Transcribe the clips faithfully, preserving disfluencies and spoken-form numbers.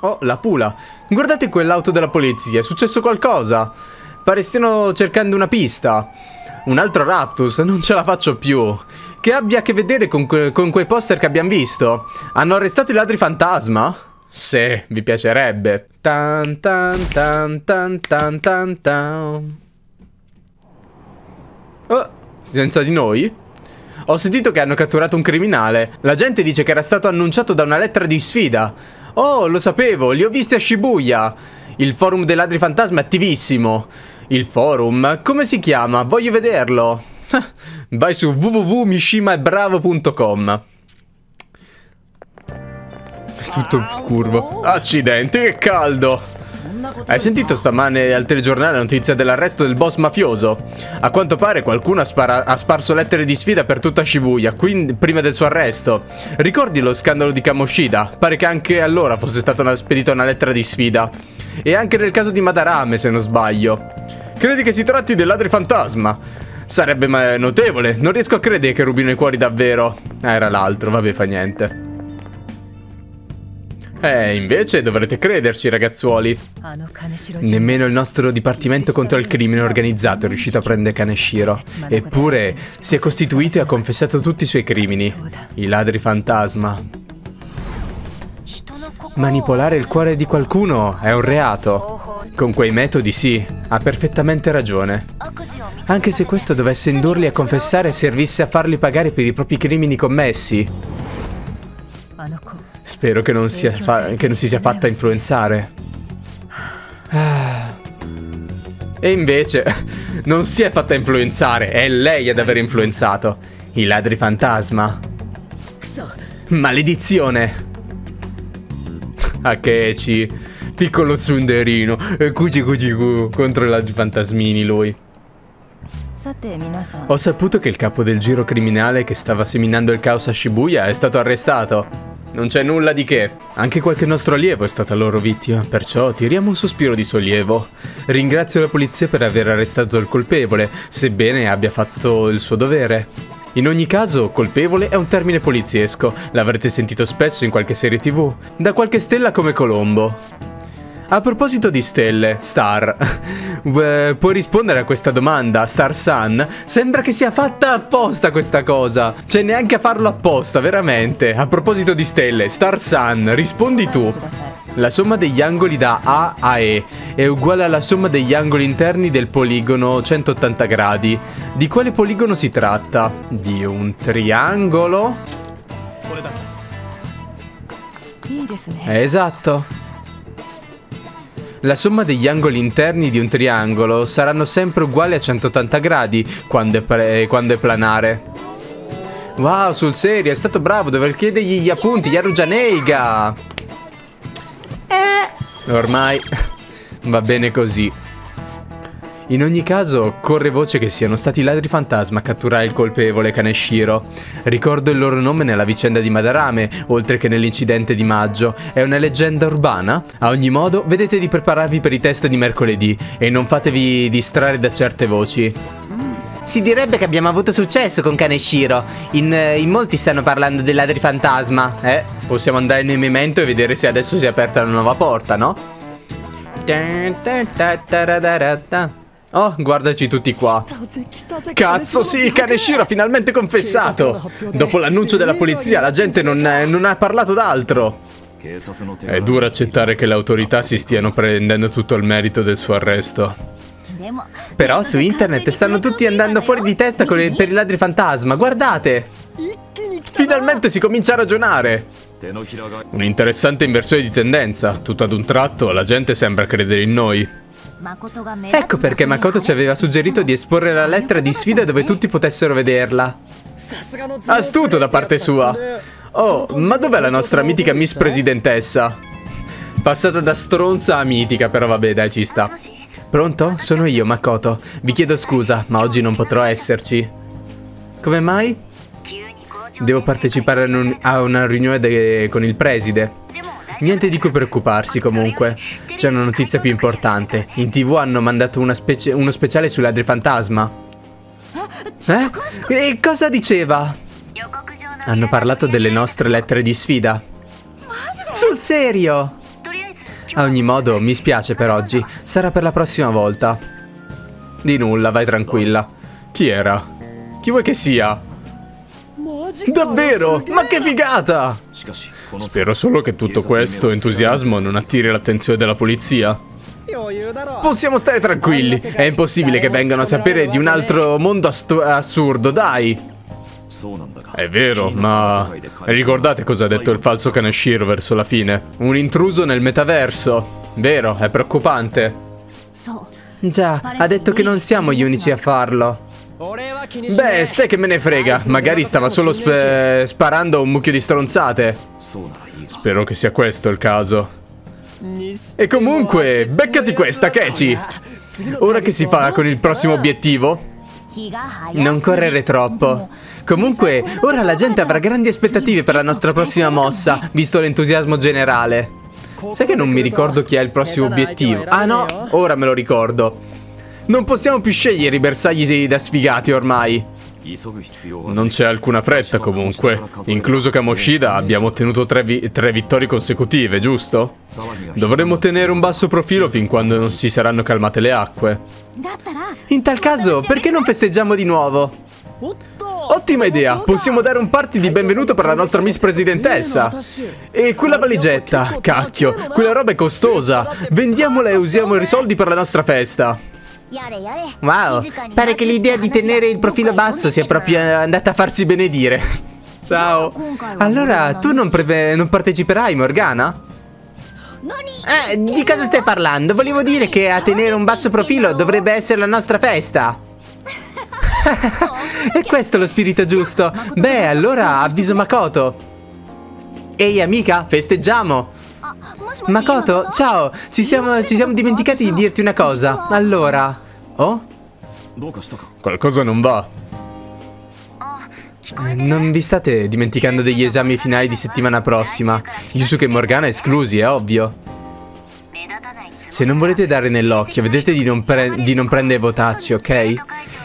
Oh, la Pula. Guardate quell'auto della polizia, è successo qualcosa. Pare stiano cercando una pista. Un altro raptus, non ce la faccio più. Che abbia a che vedere con, que con quei poster che abbiamo visto. Hanno arrestato i ladri fantasma? Se, vi piacerebbe. Tan tan tan tan tan tan tan. Oh, senza di noi? Ho sentito che hanno catturato un criminale. La gente dice che era stato annunciato da una lettera di sfida. Oh, lo sapevo, li ho visti a Shibuya. Il forum dei ladri fantasma è attivissimo. Il forum? Come si chiama? Voglio vederlo. Vai su w w w punto mishimaebravo punto com. È tutto curvo. Accidenti, che caldo. Hai sentito stamane al telegiornale la notizia dell'arresto del boss mafioso? A quanto pare qualcuno ha, spara ha sparso lettere di sfida per tutta Shibuya, quindi, prima del suo arresto. Ricordi lo scandalo di Kamoshida? Pare che anche allora fosse stata una spedita una lettera di sfida. E anche nel caso di Madarame, se non sbaglio. Credi che si tratti del ladri fantasma? Sarebbe notevole, non riesco a credere che rubino i cuori davvero. Ah, era l'altro, vabbè, fa niente. Eh, invece dovrete crederci, ragazzuoli. Nemmeno il nostro dipartimento contro il crimine organizzato è riuscito a prendere Kaneshiro. Eppure si è costituito e ha confessato tutti i suoi crimini. I ladri fantasma. Manipolare il cuore di qualcuno è un reato. Con quei metodi sì, ha perfettamente ragione. Anche se questo dovesse indurli a confessare, servisse a farli pagare per i propri crimini commessi. Spero che non, sia che non si sia fatta influenzare. E invece non si è fatta influenzare, è lei ad aver influenzato. I ladri fantasma. Maledizione. Akechi, piccolo zunderino. Cuci cuci cu contro i ladri fantasmini lui. Ho saputo che il capo del giro criminale che stava seminando il caos a Shibuya è stato arrestato. Non c'è nulla di che. Anche qualche nostro allievo è stata loro vittima, perciò tiriamo un sospiro di sollievo. Ringrazio la polizia per aver arrestato il colpevole, sebbene abbia fatto il suo dovere. In ogni caso, colpevole è un termine poliziesco, l'avrete sentito spesso in qualche serie tv, da qualche stella come Colombo. A proposito di stelle, Star, uh, puoi rispondere a questa domanda, Star Sun? Sembra che sia fatta apposta questa cosa. C'è neanche a farlo apposta, veramente. A proposito di stelle, Star Sun, rispondi tu. La somma degli angoli da A a E è uguale alla somma degli angoli interni del poligono centottanta gradi. Di quale poligono si tratta? Di un triangolo? Esatto. La somma degli angoli interni di un triangolo saranno sempre uguali a centottanta gradi quando è, quando è planare. Wow, sul serio, è stato bravo dover chiedergli gli appunti, Yarujaneiga! Eh. Ormai va bene così. In ogni caso, corre voce che siano stati i ladri fantasma a catturare il colpevole Kaneshiro. Ricordo il loro nome nella vicenda di Madarame, oltre che nell'incidente di maggio. È una leggenda urbana? A ogni modo, vedete di prepararvi per i test di mercoledì e non fatevi distrarre da certe voci. Si direbbe che abbiamo avuto successo con Kaneshiro. In, in molti stanno parlando dei ladri fantasma. Eh, possiamo andare nel memento e vedere se adesso si è aperta una nuova porta, no? Oh, guardaci tutti qua. Cazzo sì, Kaneshiro ha finalmente confessato. Dopo l'annuncio della polizia la gente non, non ha parlato d'altro. È duro accettare che le autorità si stiano prendendo tutto il merito del suo arresto. Però su internet stanno tutti andando fuori di testa con le, per i ladri fantasma, guardate. Finalmente si comincia a ragionare. Un'interessante inversione di tendenza. Tutto ad un tratto la gente sembra credere in noi. Ecco perché Makoto ci aveva suggerito di esporre la lettera di sfida dove tutti potessero vederla. Astuto da parte sua. Oh, ma dov'è la nostra mitica Miss Presidentessa? Passata da stronza a mitica, però vabbè, dai, ci sta. Pronto? Sono io, Makoto. Vi chiedo scusa, ma oggi non potrò esserci. Come mai? Devo partecipare a una riunione con il preside. Niente di cui preoccuparsi comunque. C'è una notizia più importante. In tv hanno mandato una specie, uno speciale sui ladri fantasma. Eh? E cosa diceva? Hanno parlato delle nostre lettere di sfida. Sul serio? A ogni modo, mi spiace per oggi. Sarà per la prossima volta. Di nulla, vai tranquilla. Chi era? Chi vuoi che sia? Davvero? Ma che figata! Spero solo che tutto questo entusiasmo non attiri l'attenzione della polizia. Possiamo stare tranquilli. È impossibile che vengano a sapere di un altro mondo assurdo, dai! È vero, ma ricordate cosa ha detto il falso Kaneshiro verso la fine? Un intruso nel metaverso. Vero, è preoccupante. Già, ha detto che non siamo gli unici a farlo. Beh, sai che me ne frega. Magari stava solo sp sparando un mucchio di stronzate. Spero che sia questo il caso. E comunque, beccati questa, Akechi. Ora che si fa con il prossimo obiettivo? Non correre troppo. Comunque, ora la gente avrà grandi aspettative per la nostra prossima mossa, visto l'entusiasmo generale. Sai che non mi ricordo chi è il prossimo obiettivo? Ah no, ora me lo ricordo. Non possiamo più scegliere i bersagli da sfigati ormai. Non c'è alcuna fretta comunque. Incluso Kamoshida, abbiamo ottenuto tre, vi tre vittorie consecutive, giusto? Dovremmo tenere un basso profilo fin quando non si saranno calmate le acque. In tal caso, perché non festeggiamo di nuovo? Ottima idea! Possiamo dare un party di benvenuto per la nostra Miss Presidentessa. E quella valigetta, cacchio, quella roba è costosa. Vendiamola e usiamo i soldi per la nostra festa. Wow, pare che l'idea di tenere il profilo basso sia proprio andata a farsi benedire. Ciao. Allora, tu non, non parteciperai, Morgana? Eh, di cosa stai parlando? Volevo dire che a tenere un basso profilo dovrebbe essere la nostra festa. E questo è lo spirito giusto. Beh, allora avviso Makoto. Ehi amica, festeggiamo. Makoto, ciao! Ci siamo, ci siamo dimenticati di dirti una cosa. Allora... Oh? Qualcosa non va. Eh, non vi state dimenticando degli esami finali di settimana prossima? Yusuke e Morgana esclusi, è ovvio. Se non volete dare nell'occhio, vedete di non, di non prendere votacci, ok?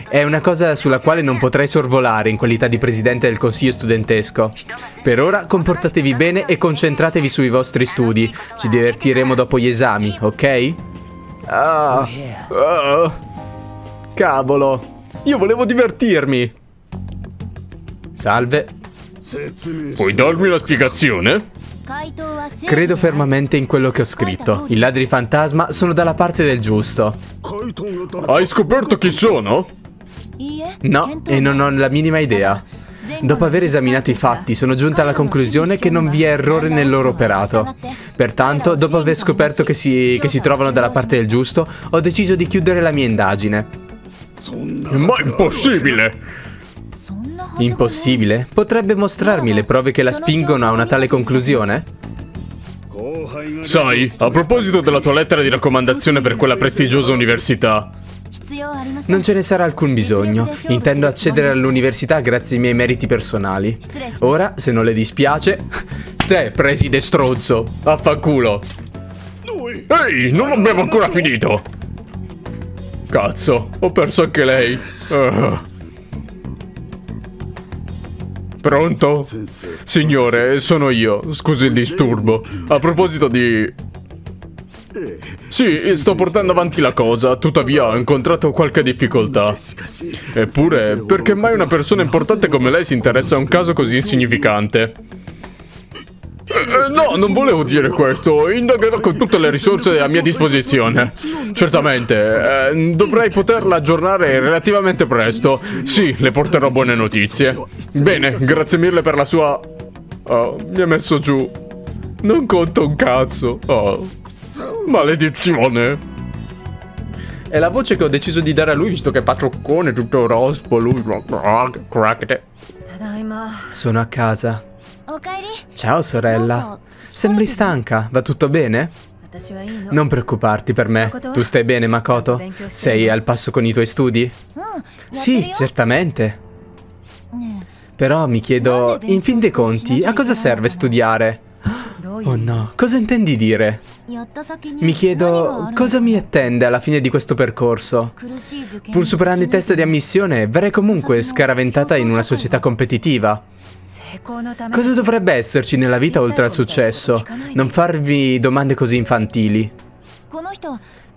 È una cosa sulla quale non potrei sorvolare in qualità di presidente del consiglio studentesco. Per ora comportatevi bene e concentratevi sui vostri studi. Ci divertiremo dopo gli esami, ok? Ah, ah, cavolo, io volevo divertirmi. Salve. Puoi darmi la spiegazione? Credo fermamente in quello che ho scritto. I ladri fantasma sono dalla parte del giusto. Hai scoperto chi sono? No, e non ho la minima idea. Dopo aver esaminato i fatti, sono giunta alla conclusione che non vi è errore nel loro operato. Pertanto, dopo aver scoperto che si, che si trovano dalla parte del giusto, ho deciso di chiudere la mia indagine. Ma è impossibile! Impossibile? Potrebbe mostrarmi le prove che la spingono a una tale conclusione? Sai, a proposito della tua lettera di raccomandazione per quella prestigiosa università. Non ce ne sarà alcun bisogno. Intendo accedere all'università grazie ai miei meriti personali. Ora, se non le dispiace... Te, preside stronzo, affanculo. Ehi, non abbiamo ancora finito. Cazzo, ho perso anche lei. uh. Pronto? Signore, sono io. Scusi il disturbo. A proposito di... Sì, sto portando avanti la cosa. Tuttavia ho incontrato qualche difficoltà. Eppure, perché mai una persona importante come lei si interessa a un caso così insignificante? Eh, no, non volevo dire questo. Indagherò con tutte le risorse a mia disposizione. Certamente, eh, dovrei poterla aggiornare relativamente presto. Sì, le porterò buone notizie. Bene, grazie mille per la sua... Oh, mi ha messo giù. Non conto un cazzo. Oh, maledizione. È la voce che ho deciso di dare a lui, visto che è patroccone, tutto rospo. Lui... Sono a casa. Ciao sorella, sembri stanca, va tutto bene? Non preoccuparti per me, tu stai bene Makoto? Sei al passo con i tuoi studi? Sì, certamente. Però mi chiedo, in fin dei conti, a cosa serve studiare? Oh no, cosa intendi dire? Mi chiedo cosa mi attende alla fine di questo percorso. Pur superando i test di ammissione, verrei comunque scaraventata in una società competitiva. Cosa dovrebbe esserci nella vita oltre al successo? Non farvi domande così infantili.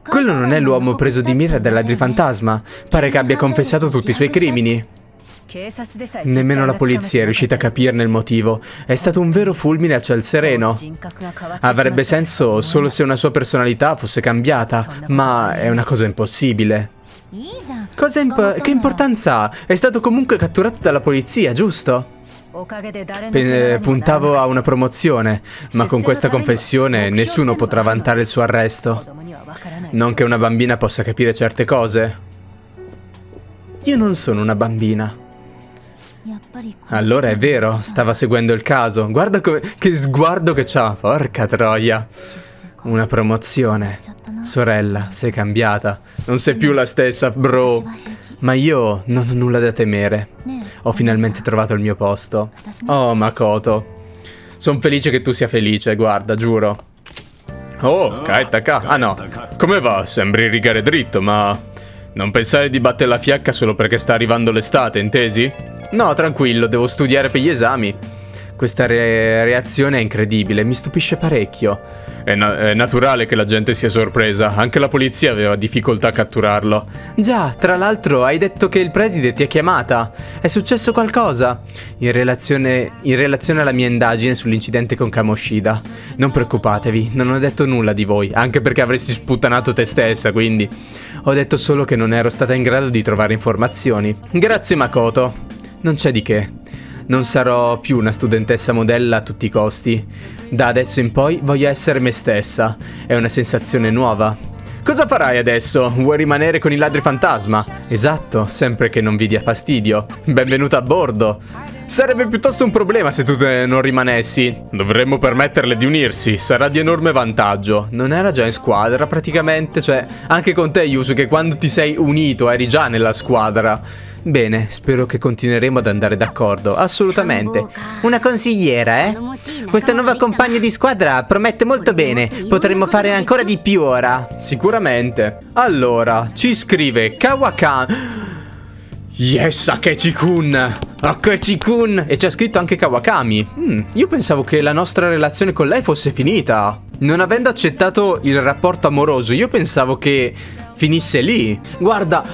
Quello non è l'uomo preso di mira dal ladrifantasma. Pare che abbia confessato tutti i suoi crimini. Nemmeno la polizia è riuscita a capirne il motivo. È stato un vero fulmine a ciel sereno. Avrebbe senso solo se una sua personalità fosse cambiata, ma è una cosa impossibile. Cosa imp- che importanza ha? È stato comunque catturato dalla polizia, giusto? P- puntavo a una promozione, ma con questa confessione nessuno potrà vantare il suo arresto. Non che una bambina possa capire certe cose. Io non sono una bambina. Allora è vero, stava seguendo il caso. Guarda come... che sguardo che c'ha, porca troia. Una promozione. Sorella, sei cambiata. Non sei più la stessa, bro. Ma io non ho nulla da temere. Ho finalmente trovato il mio posto. Oh, Makoto. Sono felice che tu sia felice, guarda, giuro. Oh, Kaetaka. Ah no, come va? Sembri rigare dritto, ma... non pensare di battere la fiacca solo perché sta arrivando l'estate, intesi? No, tranquillo, devo studiare per gli esami. Questa re reazione è incredibile, mi stupisce parecchio. È, na è naturale che la gente sia sorpresa, anche la polizia aveva difficoltà a catturarlo. Già, tra l'altro hai detto che il preside ti ha chiamata. È successo qualcosa? In relazione, in relazione alla mia indagine sull'incidente con Kamoshida. Non preoccupatevi, non ho detto nulla di voi, anche perché avresti sputtanato te stessa, quindi... ho detto solo che non ero stata in grado di trovare informazioni. Grazie Makoto. Non c'è di che. Non sarò più una studentessa modella a tutti i costi. Da adesso in poi voglio essere me stessa. È una sensazione nuova. Cosa farai adesso? Vuoi rimanere con i ladri fantasma? Esatto, sempre che non vi dia fastidio. Benvenuta a bordo. Sarebbe piuttosto un problema se tu non rimanessi. Dovremmo permetterle di unirsi, sarà di enorme vantaggio. Non era già in squadra praticamente, cioè anche con te Yusuke quando ti sei unito eri già nella squadra. Bene, spero che continueremo ad andare d'accordo, assolutamente. Una consigliera, eh? Questa nuova compagna di squadra promette molto bene, potremmo fare ancora di più ora. Sicuramente. Allora, ci scrive Kawakami. Yes, Akechi-kun! Akechi-kun! E c'è scritto anche Kawakami. Mm, io pensavo che la nostra relazione con lei fosse finita. Non avendo accettato il rapporto amoroso, io pensavo che finisse lì. Guarda,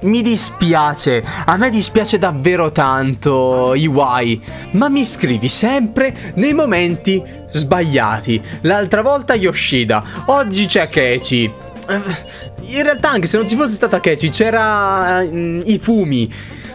mi dispiace. A me dispiace davvero tanto, Iwai. Ma mi scrivi sempre nei momenti sbagliati. L'altra volta Yoshida, oggi c'è Akechi. In realtà anche se non ci fosse stata Akechi c'era uh, i fumi.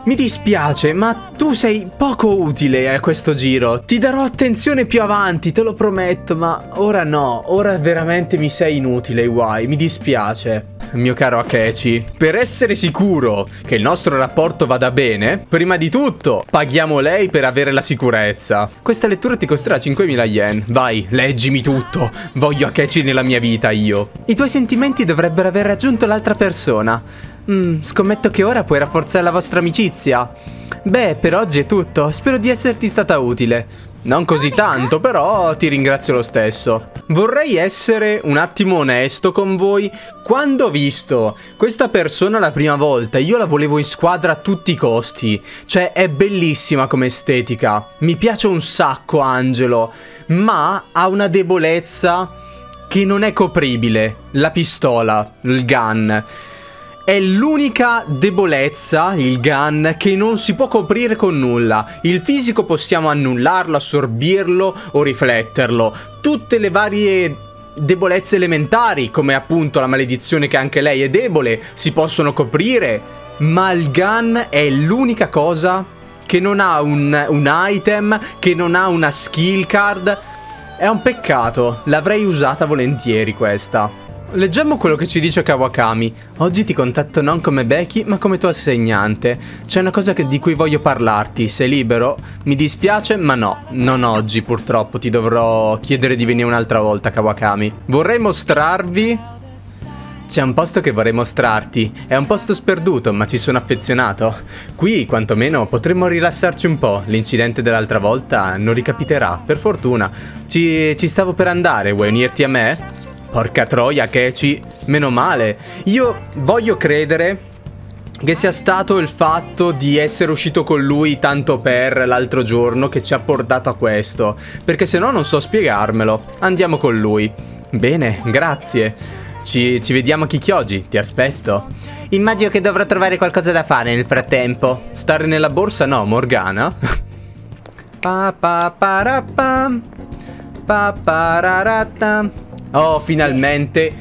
Mi dispiace, ma tu sei poco utile a questo giro. Ti darò attenzione più avanti, te lo prometto, ma ora no. Ora veramente mi sei inutile, Iwai. Mi dispiace. Mio caro Akechi, per essere sicuro che il nostro rapporto vada bene, prima di tutto paghiamo lei per avere la sicurezza. Questa lettura ti costerà cinquemila yen. Vai, leggimi tutto. Voglio Akechi nella mia vita, io. I tuoi sentimenti dovrebbero aver raggiunto l'altra persona. Mm, scommetto che ora puoi rafforzare la vostra amicizia. Beh, per oggi è tutto. Spero di esserti stata utile. Non così tanto, però ti ringrazio lo stesso. Vorrei essere un attimo onesto con voi. Quando ho visto questa persona la prima volta, io la volevo in squadra a tutti i costi. Cioè, è bellissima come estetica. Mi piace un sacco Angelo, ma ha una debolezza che non è copribile. La pistola, il gun. È l'unica debolezza, il gun, che non si può coprire con nulla. Il fisico possiamo annullarlo, assorbirlo o rifletterlo. Tutte le varie debolezze elementari, come appunto la maledizione che anche lei è debole, si possono coprire. Ma il gun è l'unica cosa che non ha un, un item, che non ha una skill card. È un peccato, l'avrei usata volentieri questa. Leggiamo quello che ci dice Kawakami. Oggi ti contatto non come Becky, ma come tua assegnante. C'è una cosa che, di cui voglio parlarti. Sei libero? Mi dispiace, ma no. Non oggi, purtroppo. Ti dovrò chiedere di venire un'altra volta, Kawakami. Vorrei mostrarvi... C'è un posto che vorrei mostrarti, è un posto sperduto ma ci sono affezionato. Qui quantomeno potremmo rilassarci un po', l'incidente dell'altra volta non ricapiterà, per fortuna. Ci, ci stavo per andare, vuoi unirti a me? Porca troia Akechi, meno male. Io voglio credere che sia stato il fatto di essere uscito con lui tanto per l'altro giorno che ci ha portato a questo, perché se no non so spiegarmelo. Andiamo con lui. Bene, grazie. Ci, ci vediamo a Kichijoji, ti aspetto. Immagino che dovrò trovare qualcosa da fare nel frattempo. Stare nella borsa? No, Morgana. Pa pa parapam, pa pararata. Oh, finalmente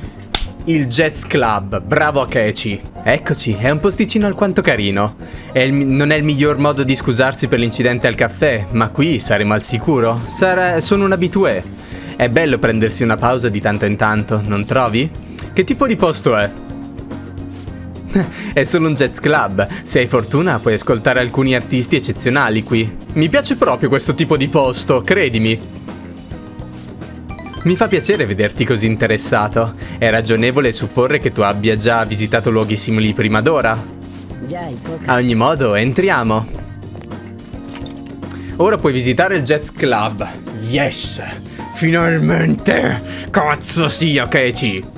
il Jazz Club. Bravo Akechi. Eccoci, è un posticino alquanto carino. È il, non è il miglior modo di scusarsi per l'incidente al caffè, ma qui saremo al sicuro. Sarà, sono un habitué. È bello prendersi una pausa di tanto in tanto, non trovi? Che tipo di posto è? È solo un jazz club. Se hai fortuna puoi ascoltare alcuni artisti eccezionali qui. Mi piace proprio questo tipo di posto, credimi. Mi fa piacere vederti così interessato. È ragionevole supporre che tu abbia già visitato luoghi simili prima d'ora. A ogni modo, entriamo. Ora puoi visitare il jazz club. Yes! Finalmente! Cazzo sì, Akechi!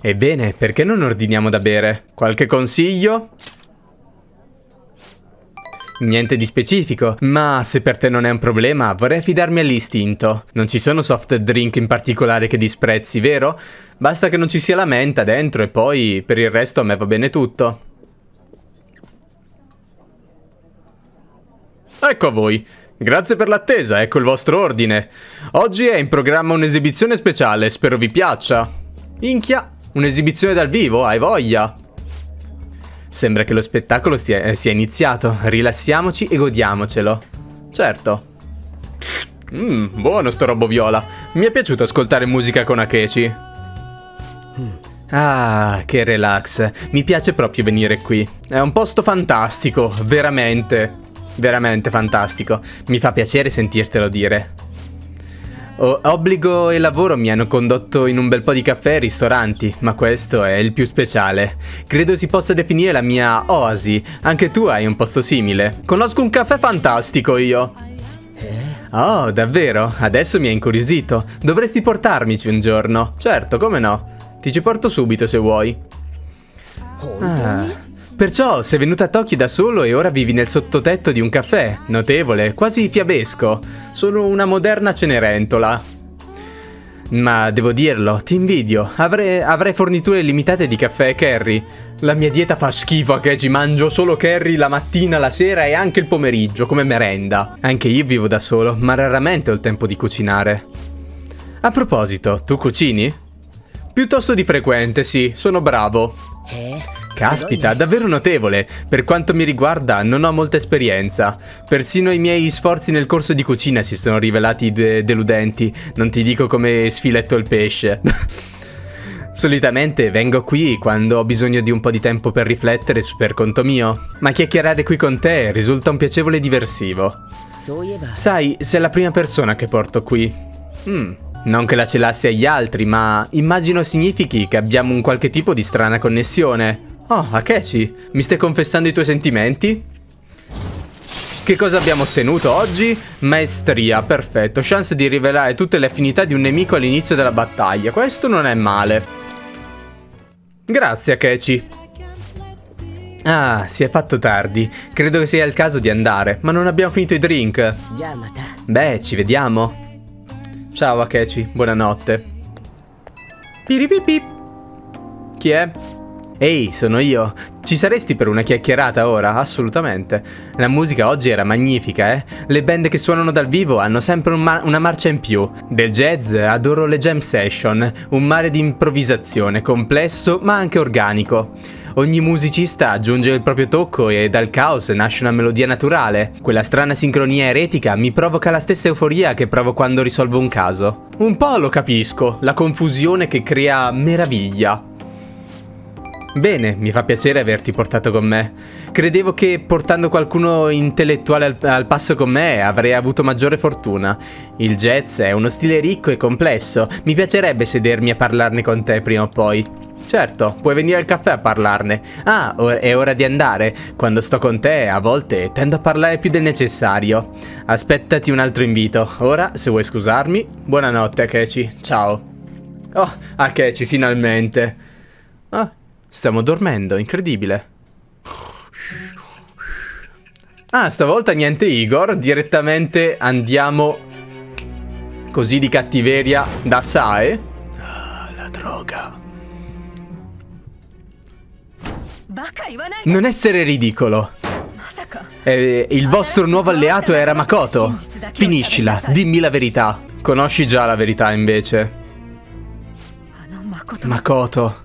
Ebbene, perché non ordiniamo da bere? Qualche consiglio? Niente di specifico, ma se per te non è un problema vorrei affidarmi all'istinto. Non ci sono soft drink in particolare che disprezzi, vero? Basta che non ci sia la menta dentro e poi per il resto a me va bene tutto. Ecco a voi! Grazie per l'attesa, ecco il vostro ordine. Oggi è in programma un'esibizione speciale, spero vi piaccia. Minchia, un'esibizione dal vivo, hai voglia? Sembra che lo spettacolo stia, sia iniziato, rilassiamoci e godiamocelo. Certo. Mmm, buono sto robo viola. Mi è piaciuto ascoltare musica con Akechi. Ah, che relax, mi piace proprio venire qui. È un posto fantastico, veramente, veramente fantastico. Mi fa piacere sentirtelo dire. O obbligo e lavoro mi hanno condotto in un bel po' di caffè e ristoranti, ma questo è il più speciale. Credo si possa definire la mia oasi, anche tu hai un posto simile. Conosco un caffè fantastico io. Oh, davvero? Adesso mi hai incuriosito. Dovresti portarmici un giorno. Certo, come no? Ti ci porto subito se vuoi. Ah. Perciò sei venuta a Tokyo da solo e ora vivi nel sottotetto di un caffè. Notevole, quasi fiabesco. Sono una moderna Cenerentola. Ma devo dirlo, ti invidio. Avrei, avrei forniture limitate di caffè e curry. La mia dieta fa schifo, Akechi. Mangio solo curry la mattina, la sera e anche il pomeriggio, come merenda. Anche io vivo da solo, ma raramente ho il tempo di cucinare. A proposito, tu cucini? Piuttosto di frequente, sì. Sono bravo. Eh? Caspita, davvero notevole. Per quanto mi riguarda non ho molta esperienza. Persino i miei sforzi nel corso di cucina si sono rivelati de deludenti. Non ti dico come sfiletto il pesce. Solitamente vengo qui quando ho bisogno di un po' di tempo per riflettere su per conto mio. Ma chiacchierare qui con te risulta un piacevole diversivo. Sai, sei la prima persona che porto qui. Mm. Non che la celassi agli altri, ma immagino significhi che abbiamo un qualche tipo di strana connessione. Oh, Akechi, mi stai confessando i tuoi sentimenti? Che cosa abbiamo ottenuto oggi? Maestria, perfetto. Chance di rivelare tutte le affinità di un nemico all'inizio della battaglia. Questo non è male. Grazie, Akechi. Ah, si è fatto tardi. Credo che sia il caso di andare, ma non abbiamo finito i drink. Beh, ci vediamo. Ciao, Akechi. Buonanotte. Piripipip. Chi è? Ehi, sono io. Ci saresti per una chiacchierata ora? Assolutamente. La musica oggi era magnifica, eh? Le band che suonano dal vivo hanno sempre un ma una marcia in più. Del jazz adoro le jam session, un mare di improvvisazione, complesso ma anche organico. Ogni musicista aggiunge il proprio tocco e dal caos nasce una melodia naturale. Quella strana sincronia eretica mi provoca la stessa euforia che provo quando risolvo un caso. Un po' lo capisco, la confusione che crea meraviglia. Bene, mi fa piacere averti portato con me. Credevo che portando qualcuno intellettuale al, al passo con me avrei avuto maggiore fortuna. Il jazz è uno stile ricco e complesso. Mi piacerebbe sedermi a parlarne con te prima o poi. Certo, puoi venire al caffè a parlarne. Ah, è ora di andare. Quando sto con te, a volte, tendo a parlare più del necessario. Aspettati un altro invito. Ora, se vuoi scusarmi, buonanotte Akechi, ciao. Oh, Akechi, finalmente. Ah, stiamo dormendo, incredibile. Ah, stavolta niente Igor, direttamente andiamo così di cattiveria da Sae. Ah, la droga. Non essere ridicolo. Eh, il vostro nuovo alleato era Makoto. Finiscila, dimmi la verità. Conosci già la verità invece. Makoto.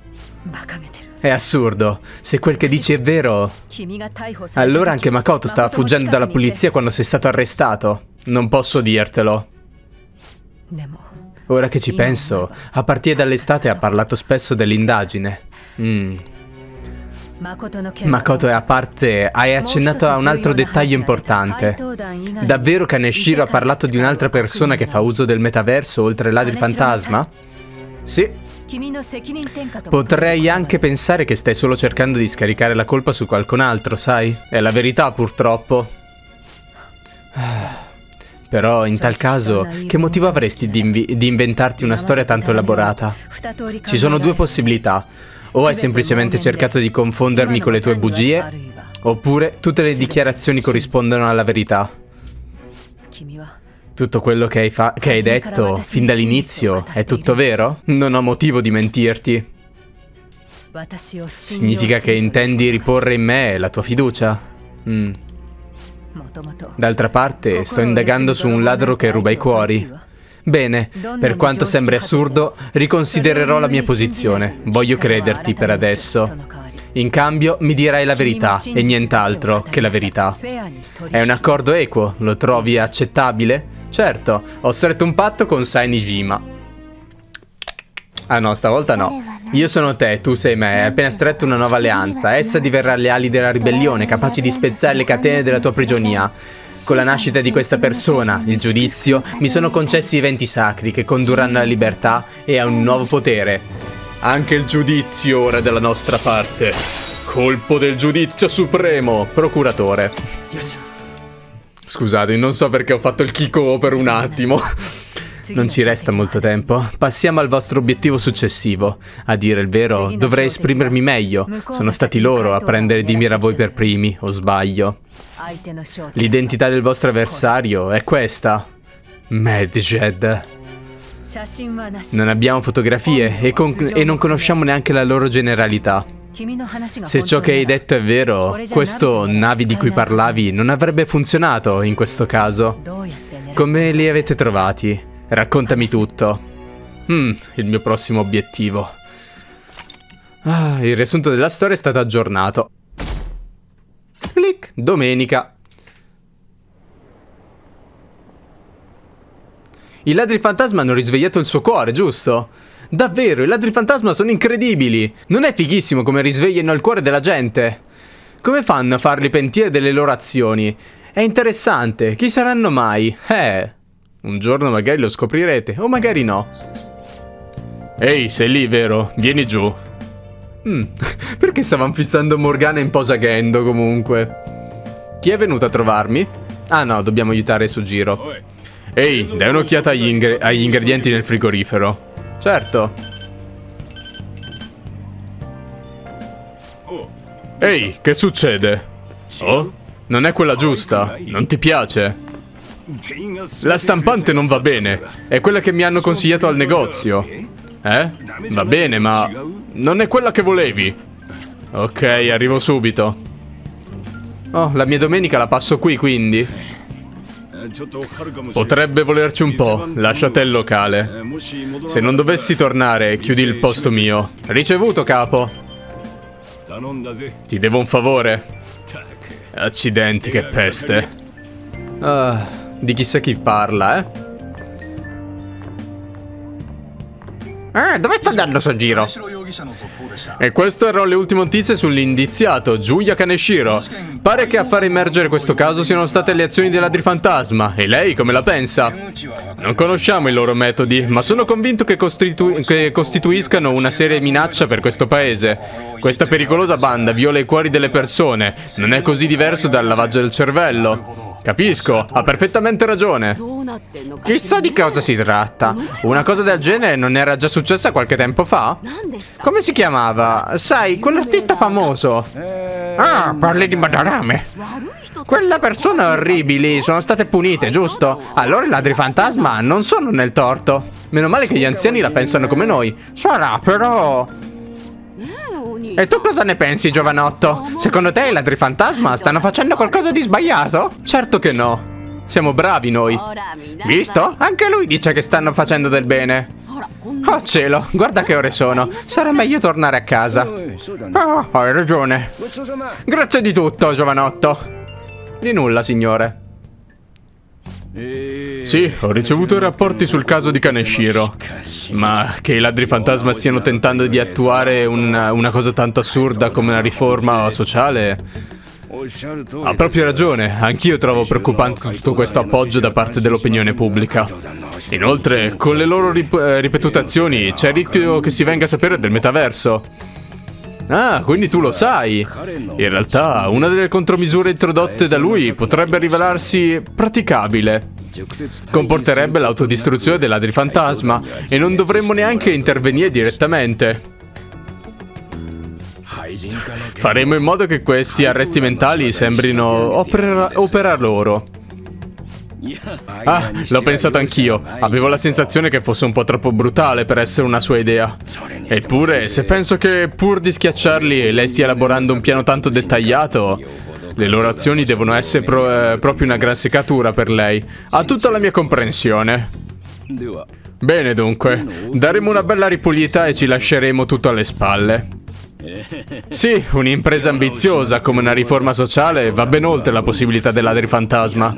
È assurdo. Se quel che dici è vero, allora anche Makoto stava fuggendo dalla polizia quando sei stato arrestato. Non posso dirtelo. Ora che ci penso, a partire dall'estate ha parlato spesso dell'indagine. Mmm. Makoto è a parte, hai accennato a un altro dettaglio importante. Davvero Kaneshiro ha parlato di un'altra persona che fa uso del metaverso oltre là del fantasma? Sì. Potrei anche pensare che stai solo cercando di scaricare la colpa su qualcun altro, sai? È la verità purtroppo. Però in tal caso, che motivo avresti di, di inventarti una storia tanto elaborata? Ci sono due possibilità. O hai semplicemente cercato di confondermi con le tue bugie, oppure tutte le dichiarazioni corrispondono alla verità. Tutto quello che hai, fa che hai detto fin dall'inizio è tutto vero? Non ho motivo di mentirti. Significa che intendi riporre in me la tua fiducia? Mm. D'altra parte, sto indagando su un ladro che ruba i cuori. Bene, per quanto sembri assurdo, riconsidererò la mia posizione. Voglio crederti per adesso. In cambio, mi dirai la verità e nient'altro che la verità. È un accordo equo, lo trovi accettabile? Certo, ho stretto un patto con Sai Nijima. Ah no, stavolta no. Io sono te, tu sei me, hai appena stretto una nuova alleanza. Essa diverrà le ali della ribellione, capaci di spezzare le catene della tua prigionia. Con la nascita di questa persona, il giudizio, mi sono concessi eventi sacri che condurranno alla libertà e a un nuovo potere. Anche il giudizio ora è dalla nostra parte. Colpo del giudizio supremo, procuratore. Scusate, non so perché ho fatto il chicco per un attimo. Non ci resta molto tempo. Passiamo al vostro obiettivo successivo. A dire il vero, dovrei esprimermi meglio. Sono stati loro a prendere di mira voi per primi, o sbaglio. L'identità del vostro avversario è questa. Medjed. Non abbiamo fotografie e, e non conosciamo neanche la loro generalità. Se ciò che hai detto è vero, questo navi di cui parlavi non avrebbe funzionato in questo caso. Come li avete trovati? Raccontami tutto. Mm, il mio prossimo obiettivo. Ah, il riassunto della storia è stato aggiornato. Clic, domenica. I ladri fantasma hanno risvegliato il suo cuore, giusto? Davvero, i ladri fantasma sono incredibili. Non è fighissimo come risvegliano il cuore della gente? Come fanno a farli pentire delle loro azioni? È interessante, chi saranno mai? Eh... Un giorno magari lo scoprirete, o magari no. Ehi, sei lì, vero? Vieni giù. Mm, perché stavamo fissando Morgana in posa Gendo, comunque? Chi è venuto a trovarmi? Ah no, dobbiamo aiutare Sojiro. Ehi, dai un'occhiata agli, ingre agli ingredienti nel frigorifero. Certo. Ehi, che succede? Oh? Non è quella giusta? Non ti piace? La stampante non va bene. È quella che mi hanno consigliato al negozio. Eh? Va bene, ma non è quella che volevi. Ok, arrivo subito. Oh, la mia domenica la passo qui, quindi. Potrebbe volerci un po'. Lasciate il locale. Se non dovessi tornare, chiudi il posto mio. Ricevuto, capo. Ti devo un favore. Accidenti, che peste. Ah... Di chissà chi parla, eh? Eh, dove sta andando Sojiro? E queste erano le ultime notizie sull'indiziato Yuya Kaneshiro. Pare che a far emergere questo caso siano state le azioni della Ladrifantasma. E lei come la pensa? Non conosciamo i loro metodi, ma sono convinto che, costitu che costituiscano una seria minaccia per questo paese. Questa pericolosa banda viola i cuori delle persone. Non è così diverso dal lavaggio del cervello. Capisco, ha perfettamente ragione. Chissà di cosa si tratta. Una cosa del genere non era già successa qualche tempo fa? Come si chiamava? Sai, quell'artista famoso. Ah, parli di Madarame. Quelle persone orribili sono state punite, giusto? Allora i ladri fantasma non sono nel torto. Meno male che gli anziani la pensano come noi. Sarà però... E tu cosa ne pensi, giovanotto? Secondo te i ladrifantasma stanno facendo qualcosa di sbagliato? Certo che no. Siamo bravi noi. Visto? Anche lui dice che stanno facendo del bene. Oh cielo, guarda che ore sono. Sarà meglio tornare a casa. Oh, hai ragione. Grazie di tutto, giovanotto. Di nulla, signore. Sì, ho ricevuto i rapporti sul caso di Kaneshiro. Ma che i ladri fantasma stiano tentando di attuare una, una cosa tanto assurda come una riforma sociale? Ha proprio ragione, anch'io trovo preoccupante tutto questo appoggio da parte dell'opinione pubblica. Inoltre, con le loro rip ripetutazioni c'è il rischio che si venga a sapere del metaverso. Ah, quindi tu lo sai. In realtà, una delle contromisure introdotte da lui potrebbe rivelarsi praticabile. Comporterebbe l'autodistruzione dei ladri fantasma e non dovremmo neanche intervenire direttamente. Faremo in modo che questi arresti mentali sembrino opera, opera loro. Ah, l'ho pensato anch'io. Avevo la sensazione che fosse un po' troppo brutale per essere una sua idea. Eppure, se penso che pur di schiacciarli lei stia elaborando un piano tanto dettagliato, le loro azioni devono essere pro eh, proprio una gran seccatura per lei. Ha tutta la mia comprensione. Bene dunque, daremo una bella ripulita e ci lasceremo tutto alle spalle. Sì, un'impresa ambiziosa come una riforma sociale va ben oltre la possibilità del ladrifantasma.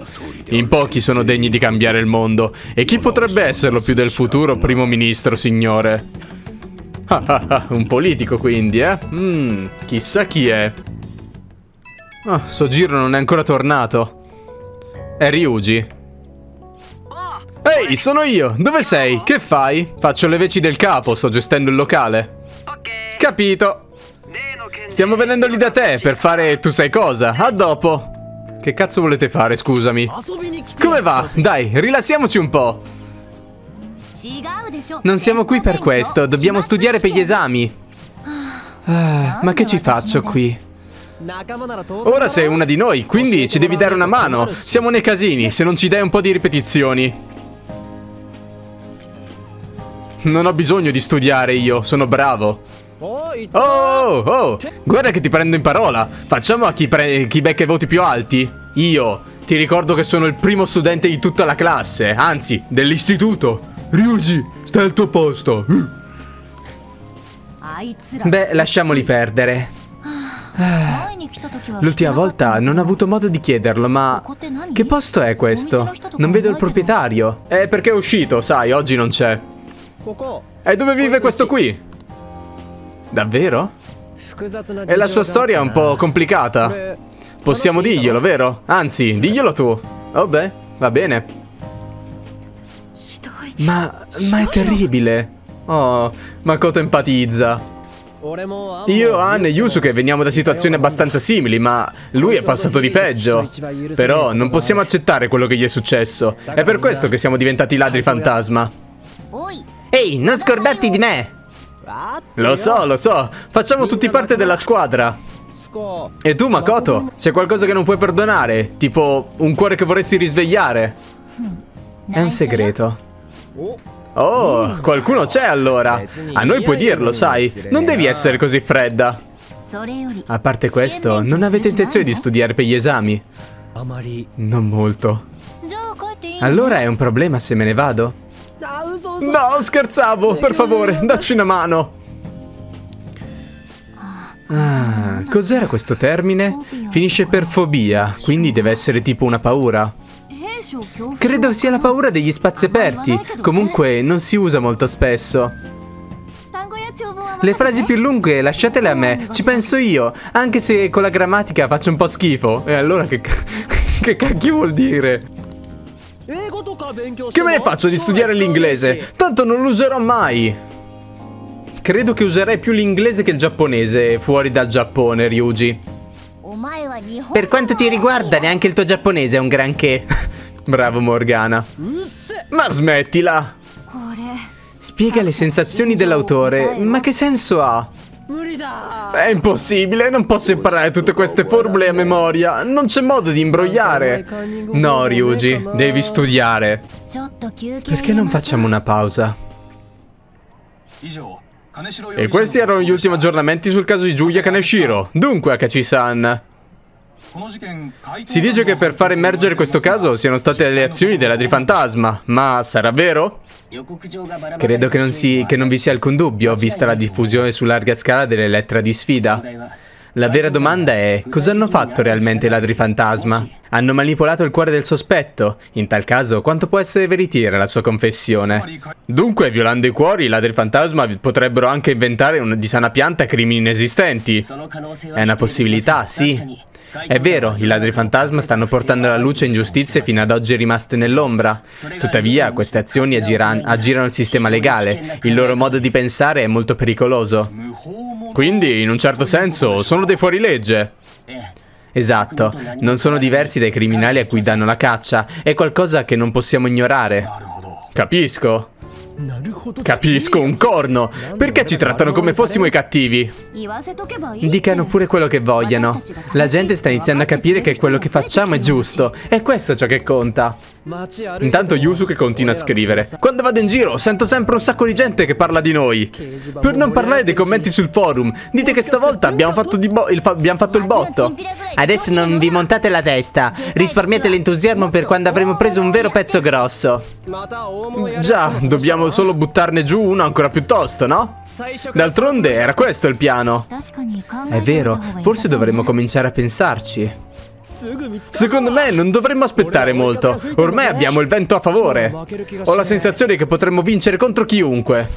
In pochi sono degni di cambiare il mondo. E chi potrebbe esserlo più del futuro primo ministro, signore? Ah, ah, ah, un politico quindi, eh? Mm, chissà chi è. Oh, Sojiro non è ancora tornato. È Ryuji. Ehi, hey, sono io! Dove sei? Che fai? Faccio le veci del capo, sto gestendo il locale. Capito. Stiamo venendo lì da te per fare tu sai cosa. A dopo. Che cazzo volete fare, scusami? Come va? Dai, rilassiamoci un po'. Non siamo qui per questo. Dobbiamo studiare per gli esami. Ah, ma che ci faccio qui? Ora sei una di noi, quindi ci devi dare una mano. Siamo nei casini, se non ci dai un po' di ripetizioni. Non ho bisogno di studiare io, sono bravo. Oh, oh, guarda che ti prendo in parola. Facciamo a chi, chi becca i voti più alti. Io, ti ricordo che sono il primo studente di tutta la classe. Anzi, dell'istituto. Ryuji, stai al tuo posto. Beh, lasciamoli perdere. L'ultima volta non ho avuto modo di chiederlo, ma... Che posto è questo? Non vedo il proprietario. È perché è uscito, sai, oggi non c'è. E dove vive questo qui? Davvero? E la sua storia è un po' complicata. Possiamo dirglielo, vero? Anzi, diglielo tu. Oh beh, va bene. Ma... ma è terribile. Oh, Makoto empatizza. Io, Anne e Yusuke veniamo da situazioni abbastanza simili, ma lui è passato di peggio. Però non possiamo accettare quello che gli è successo. È per questo che siamo diventati ladri fantasma. Ehi, non scordarti di me! Lo so, lo so, facciamo tutti parte della squadra. E tu, Makoto, c'è qualcosa che non puoi perdonare? Tipo, un cuore che vorresti risvegliare? È un segreto. Oh, qualcuno c'è allora. A noi puoi dirlo, sai, non devi essere così fredda. A parte questo, non avete intenzione di studiare per gli esami? Non molto. Allora è un problema se me ne vado? No, scherzavo, per favore, dacci una mano. Ah, cos'era questo termine? Finisce per fobia, quindi deve essere tipo una paura. Credo sia la paura degli spazi aperti, comunque non si usa molto spesso. Le frasi più lunghe lasciatele a me, ci penso io, anche se con la grammatica faccio un po' schifo. E allora che, che cacchio vuol dire? Che me ne faccio di studiare l'inglese? Tanto non lo userò mai. Credo che userei più l'inglese che il giapponese fuori dal Giappone, Ryuji. Per quanto ti riguarda, neanche il tuo giapponese è un granché. Bravo Morgana. Ma smettila! Spiega le sensazioni dell'autore, ma che senso ha? È impossibile, non posso imparare tutte queste formule a memoria. Non c'è modo di imbrogliare. No, Ryuji, devi studiare. Perché non facciamo una pausa? E questi erano gli ultimi aggiornamenti sul caso di Yuya Kaneshiro. Dunque, Akechi-san, si dice che per far emergere questo caso siano state le azioni della Drifantasma, ma sarà vero? Credo che non, si, che non vi sia alcun dubbio, vista la diffusione su larga scala delle lettere di sfida. La vera domanda è, cosa hanno fatto realmente i ladri fantasma? Hanno manipolato il cuore del sospetto? In tal caso, quanto può essere veritiera la sua confessione? Dunque, violando i cuori, i ladri fantasma potrebbero anche inventare una di sana pianta crimini inesistenti. È una possibilità, sì. È vero, i ladri fantasma stanno portando alla luce ingiustizie fino ad oggi rimaste nell'ombra. Tuttavia, queste azioni agiran- aggirano il sistema legale. Il loro modo di pensare è molto pericoloso. Quindi, in un certo senso, sono dei fuorilegge. Esatto, non sono diversi dai criminali a cui danno la caccia. È qualcosa che non possiamo ignorare. Capisco. Capisco un corno! Perché ci trattano come fossimo i cattivi? Dicano pure quello che vogliono. La gente sta iniziando a capire che quello che facciamo è giusto. E questo è ciò che conta. Intanto Yusuke continua a scrivere. Quando vado in giro sento sempre un sacco di gente che parla di noi. Per non parlare dei commenti sul forum. Dite che stavolta abbiamo fatto, di bo il abbiamo fatto il botto. Adesso non vi montate la testa. Risparmiate l'entusiasmo per quando avremo preso un vero pezzo grosso. Già, dobbiamo solo buttarne giù uno ancora piuttosto, no? D'altronde era questo il piano. È vero, forse dovremmo cominciare a pensarci. Secondo me non dovremmo aspettare molto. Ormai abbiamo il vento a favore. Ho la sensazione che potremmo vincere contro chiunque.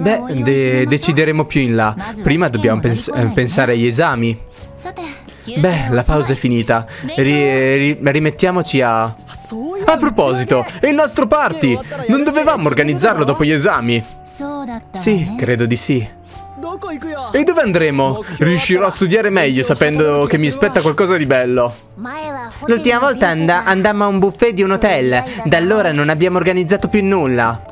Beh, de- decideremo più in là. Prima dobbiamo pens- pensare agli esami. Beh, la pausa è finita. Ri- ri- rimettiamoci a... A proposito, è il nostro party! Non dovevamo organizzarlo dopo gli esami? Sì, credo di sì. E dove andremo? Riuscirò a studiare meglio sapendo che mi spetta qualcosa di bello. L'ultima volta and- andammo a un buffet di un hotel. Da allora non abbiamo organizzato più nulla.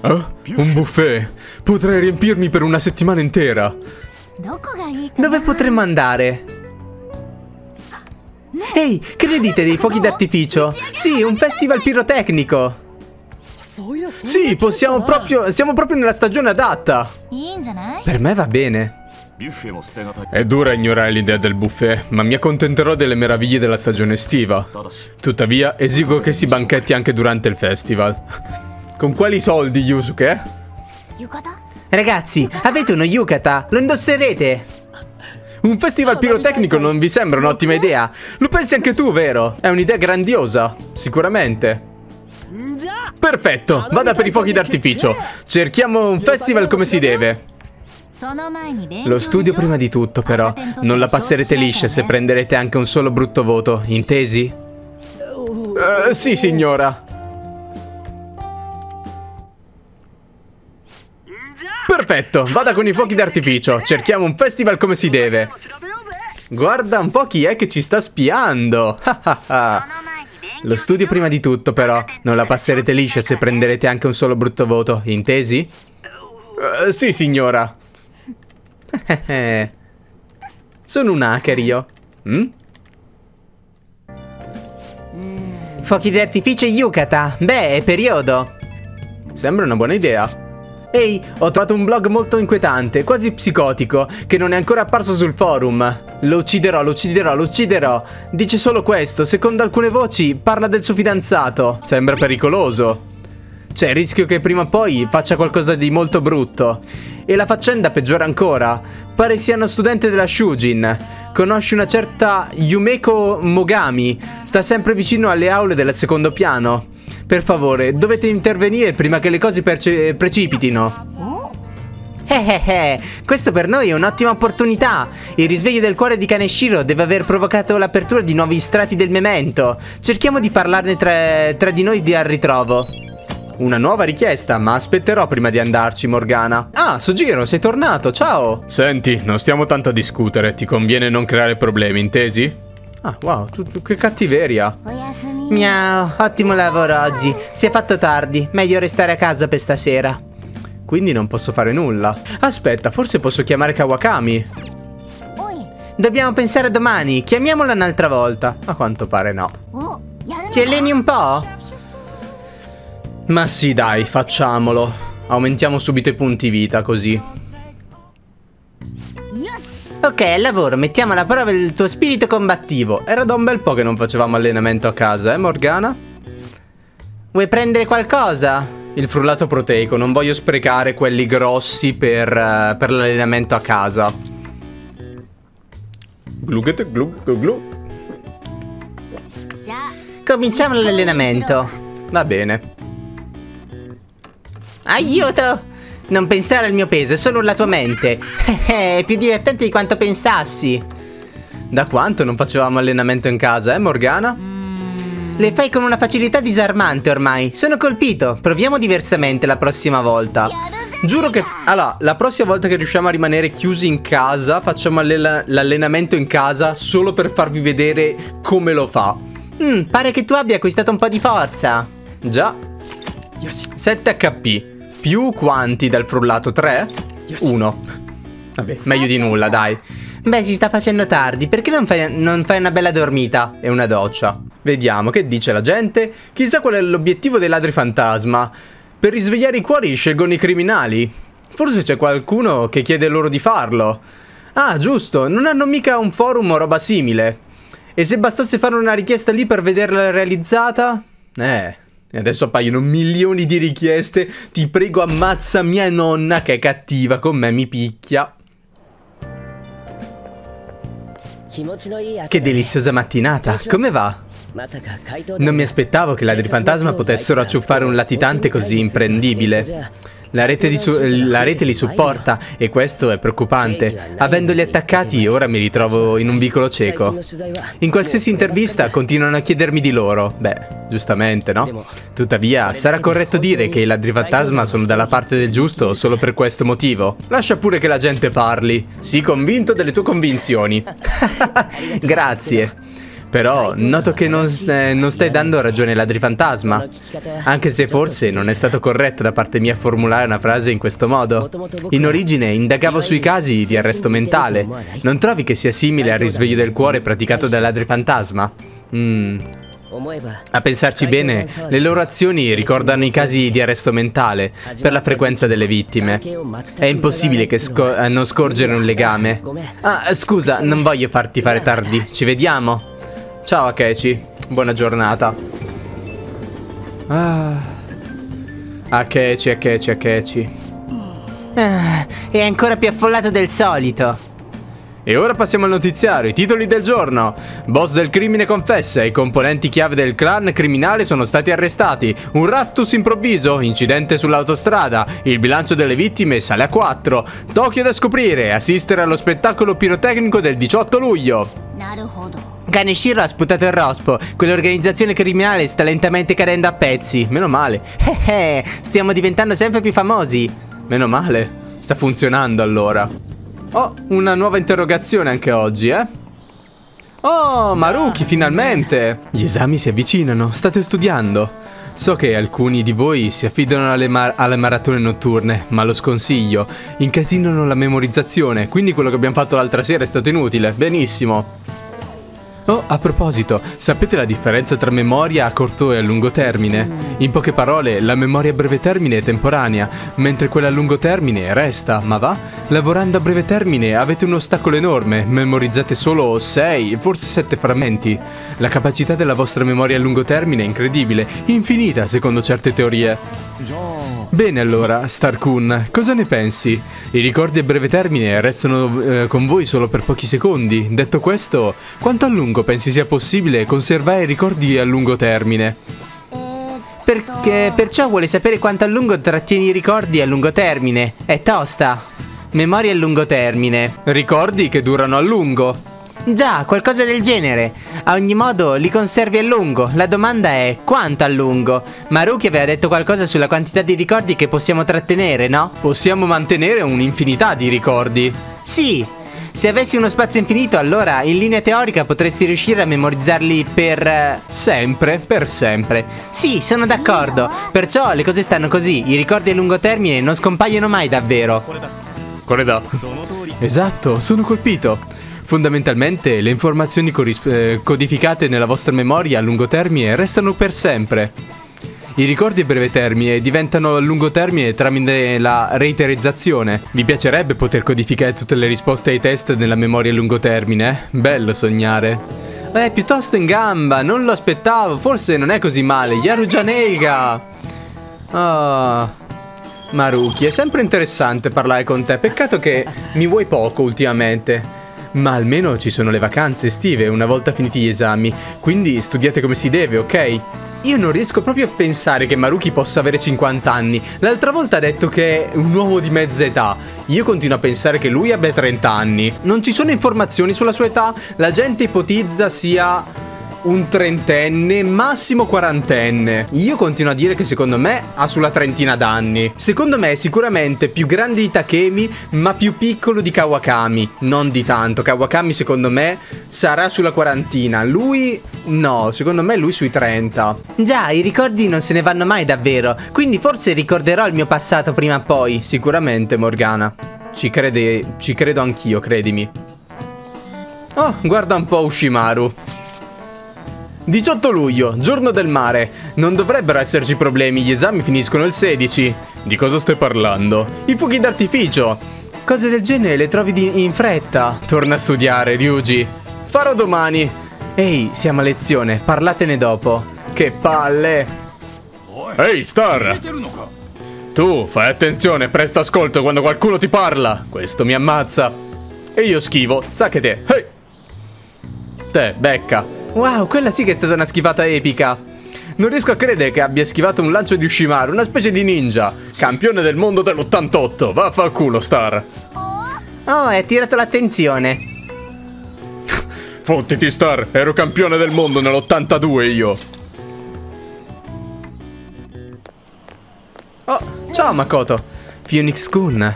Eh? Un buffet? Potrei riempirmi per una settimana intera. Dove potremmo andare? Ehi, che ne dite dei fuochi d'artificio? Sì, un festival pirotecnico. Sì, possiamo proprio... siamo proprio nella stagione adatta. Per me va bene. È dura ignorare l'idea del buffet, ma mi accontenterò delle meraviglie della stagione estiva. Tuttavia, esigo che si banchetti anche durante il festival. Con quali soldi, Yusuke? Ragazzi, avete uno yukata? Lo indosserete? Un festival pirotecnico non vi sembra un'ottima idea? Lo pensi anche tu, vero? È un'idea grandiosa, sicuramente. Perfetto, vada per i fuochi d'artificio. Cerchiamo un festival come si deve. Lo studio prima di tutto, però. Non la passerete liscia se prenderete anche un solo brutto voto, intesi? Uh, sì, signora. Perfetto, vada con i fuochi d'artificio. Cerchiamo un festival come si deve. Guarda un po' chi è che ci sta spiando. Lo studio prima di tutto, però. Non la passerete liscia se prenderete anche un solo brutto voto, intesi? Uh, sì, signora. Sono un hacker io. Mm? Fuochi d'artificio e yukata. Beh, è periodo. Sembra una buona idea. Ehi, ho trovato un blog molto inquietante, quasi psicotico, che non è ancora apparso sul forum. Lo ucciderò, lo ucciderò, lo ucciderò. Dice solo questo, secondo alcune voci parla del suo fidanzato. Sembra pericoloso. C'è il rischio che prima o poi faccia qualcosa di molto brutto. E la faccenda peggiora ancora. Pare sia uno studente della Shujin. Conosce una certa Yumeko Mogami. Sta sempre vicino alle aule del secondo piano. Per favore, dovete intervenire prima che le cose precipitino. Eh eh eh, questo per noi è un'ottima opportunità. Il risveglio del cuore di Kaneshiro deve aver provocato l'apertura di nuovi strati del memento. Cerchiamo di parlarne tra, tra di noi di al ritrovo. Una nuova richiesta, ma aspetterò prima di andarci, Morgana. Ah, Sojiro, sei tornato, ciao. Senti, non stiamo tanto a discutere, ti conviene non creare problemi, intesi? Ah, wow, tu, tu, che cattiveria. Miau, ottimo lavoro oggi. Si è fatto tardi, meglio restare a casa per stasera. Quindi non posso fare nulla. Aspetta, forse posso chiamare Kawakami. Dobbiamo pensare a domani, chiamiamola un'altra volta. A quanto pare no. Ti alleni un po'? Ma sì, dai, facciamolo. Aumentiamo subito i punti vita, così. Ok, al lavoro, mettiamo alla prova il tuo spirito combattivo. Era da un bel po' che non facevamo allenamento a casa, eh, Morgana? Vuoi prendere qualcosa? Il frullato proteico, non voglio sprecare quelli grossi per, uh, per l'allenamento a casa. Glugete glug glug. Cominciamo l'allenamento. Va bene. Aiuto! Non pensare al mio peso, è solo la tua mente. È più divertente di quanto pensassi. Da quanto non facevamo allenamento in casa, eh, Morgana? Mm. Le fai con una facilità disarmante ormai. Sono colpito. Proviamo diversamente la prossima volta. Giuro che... Allora, la prossima volta che riusciamo a rimanere chiusi in casa, facciamo l'allenamento in casa solo per farvi vedere come lo fa. Mm, pare che tu abbia acquistato un po' di forza. Già. sette H P. Più quanti dal frullato? tre? uno. Vabbè, meglio di nulla, dai. Beh, si sta facendo tardi. Perché non fai, non fai una bella dormita? E una doccia. Vediamo, che dice la gente? Chissà qual è l'obiettivo dei ladri fantasma. Per risvegliare i cuori scelgono i criminali. Forse c'è qualcuno che chiede loro di farlo. Ah, giusto, non hanno mica un forum o roba simile. E se bastasse fare una richiesta lì per vederla realizzata? Eh... E adesso appaiono milioni di richieste. Ti prego, ammazza mia nonna che è cattiva con me, mi picchia. Che deliziosa mattinata, come va? Non mi aspettavo che i ladri fantasma potessero acciuffare un latitante così imprendibile. La rete, di la rete li supporta e questo è preoccupante. Avendoli attaccati ora mi ritrovo in un vicolo cieco. In qualsiasi intervista continuano a chiedermi di loro. Beh, giustamente, no? Tuttavia, sarà corretto dire che i ladri fantasma sono dalla parte del giusto solo per questo motivo. Lascia pure che la gente parli. Sii convinto delle tue convinzioni. Grazie. Però noto che non, eh, non stai dando ragione ai ladri fantasma. Anche se forse non è stato corretto da parte mia formulare una frase in questo modo. In origine indagavo sui casi di arresto mentale. Non trovi che sia simile al risveglio del cuore praticato dai ladri fantasma? Mm. A pensarci bene, le loro azioni ricordano i casi di arresto mentale per la frequenza delle vittime. È impossibile che scor- non scorgere un legame. Ah, scusa, non voglio farti fare tardi. Ci vediamo. Ciao Akechi, buona giornata. Ah. Akechi, Akechi, Akechi. Ah, è ancora più affollato del solito. E ora passiamo al notiziario, i titoli del giorno. Boss del crimine confessa, i componenti chiave del clan criminale sono stati arrestati. Un raptus improvviso, incidente sull'autostrada. Il bilancio delle vittime sale a quattro. Tokyo da scoprire, assistere allo spettacolo pirotecnico del diciotto luglio. Kaneshiro ha sputato il rospo. Quell'organizzazione criminale sta lentamente cadendo a pezzi. Meno male. Eh eh, stiamo diventando sempre più famosi. Meno male, sta funzionando allora. Oh, una nuova interrogazione anche oggi, eh? Oh, Maruki, finalmente! Gli esami si avvicinano, state studiando. So che alcuni di voi si affidano alle, mar alle maratone notturne, ma lo sconsiglio. Incasinano la memorizzazione, quindi quello che abbiamo fatto l'altra sera è stato inutile. Benissimo. Oh, a proposito, sapete la differenza tra memoria a corto e a lungo termine? In poche parole, la memoria a breve termine è temporanea, mentre quella a lungo termine resta, ma va? Lavorando a breve termine avete un ostacolo enorme, memorizzate solo sei, forse sette frammenti. La capacità della vostra memoria a lungo termine è incredibile, infinita secondo certe teorie. Bene allora, Star-kun, cosa ne pensi? I ricordi a breve termine restano eh, con voi solo per pochi secondi. Detto questo, quanto a lungo pensi sia possibile conservare i ricordi a lungo termine? perché perciò vuole sapere quanto a lungo trattieni i ricordi a lungo termine. È tosta. Memoria a lungo termine. Ricordi che durano a lungo. Già, qualcosa del genere. A ogni modo li conservi a lungo. La domanda è quanto a lungo. Maruki aveva detto qualcosa sulla quantità di ricordi che possiamo trattenere, no? Possiamo mantenere un'infinità di ricordi. Sì. Se avessi uno spazio infinito, allora in linea teorica potresti riuscire a memorizzarli per... sempre, per sempre. Sì, sono d'accordo. Perciò le cose stanno così. I ricordi a lungo termine non scompaiono mai davvero. Coreda. Esatto, sono colpito. Fondamentalmente le informazioni eh, codificate nella vostra memoria a lungo termine restano per sempre. I ricordi a breve termine diventano a lungo termine tramite la reiterizzazione. Vi piacerebbe poter codificare tutte le risposte ai test nella memoria a lungo termine? Bello sognare. Eh, piuttosto in gamba, non lo aspettavo, forse non è così male. Yarujanega! Ah... Oh. Maruki, è sempre interessante parlare con te, peccato che mi vuoi poco ultimamente. Ma almeno ci sono le vacanze estive una volta finiti gli esami, quindi studiate come si deve, ok? Io non riesco proprio a pensare che Maruki possa avere cinquanta anni. L'altra volta ha detto che è un uomo di mezza età. Io continuo a pensare che lui abbia trenta anni. Non ci sono informazioni sulla sua età. La gente ipotizza sia un trentenne, massimo quarantenne. Io continuo a dire che secondo me ha sulla trentina d'anni. Secondo me è sicuramente più grande di Takemi, ma più piccolo di Kawakami. Non di tanto. Kawakami secondo me sarà sulla quarantina. Lui no, secondo me lui sui trenta. Già, i ricordi non se ne vanno mai davvero. Quindi forse ricorderò il mio passato prima o poi. Sicuramente, Morgana. Ci crede, ci credo anch'io, credimi. Oh, guarda un po' Ushimaru. diciotto luglio, giorno del mare. Non dovrebbero esserci problemi, gli esami finiscono il sedici. Di cosa stai parlando? I fuochi d'artificio. Cose del genere le trovi di in fretta. Torna a studiare, Ryuji. Farò domani. Ehi, siamo a lezione, parlatene dopo. Che palle. Ehi, Star. Tu, fai attenzione, presta ascolto quando qualcuno ti parla. Questo mi ammazza. E io schivo, sa che te. Ehi. Te, becca. Wow, quella sì che è stata una schifata epica. Non riesco a credere che abbia schivato un lancio di Ushimaru, una specie di ninja. Campione del mondo dell'ottantotto, va a far culo, Star. Oh, hai attirato l'attenzione. Fottiti, Star, ero campione del mondo nell'ottantadue io. Oh, ciao Makoto. Phoenix-kun.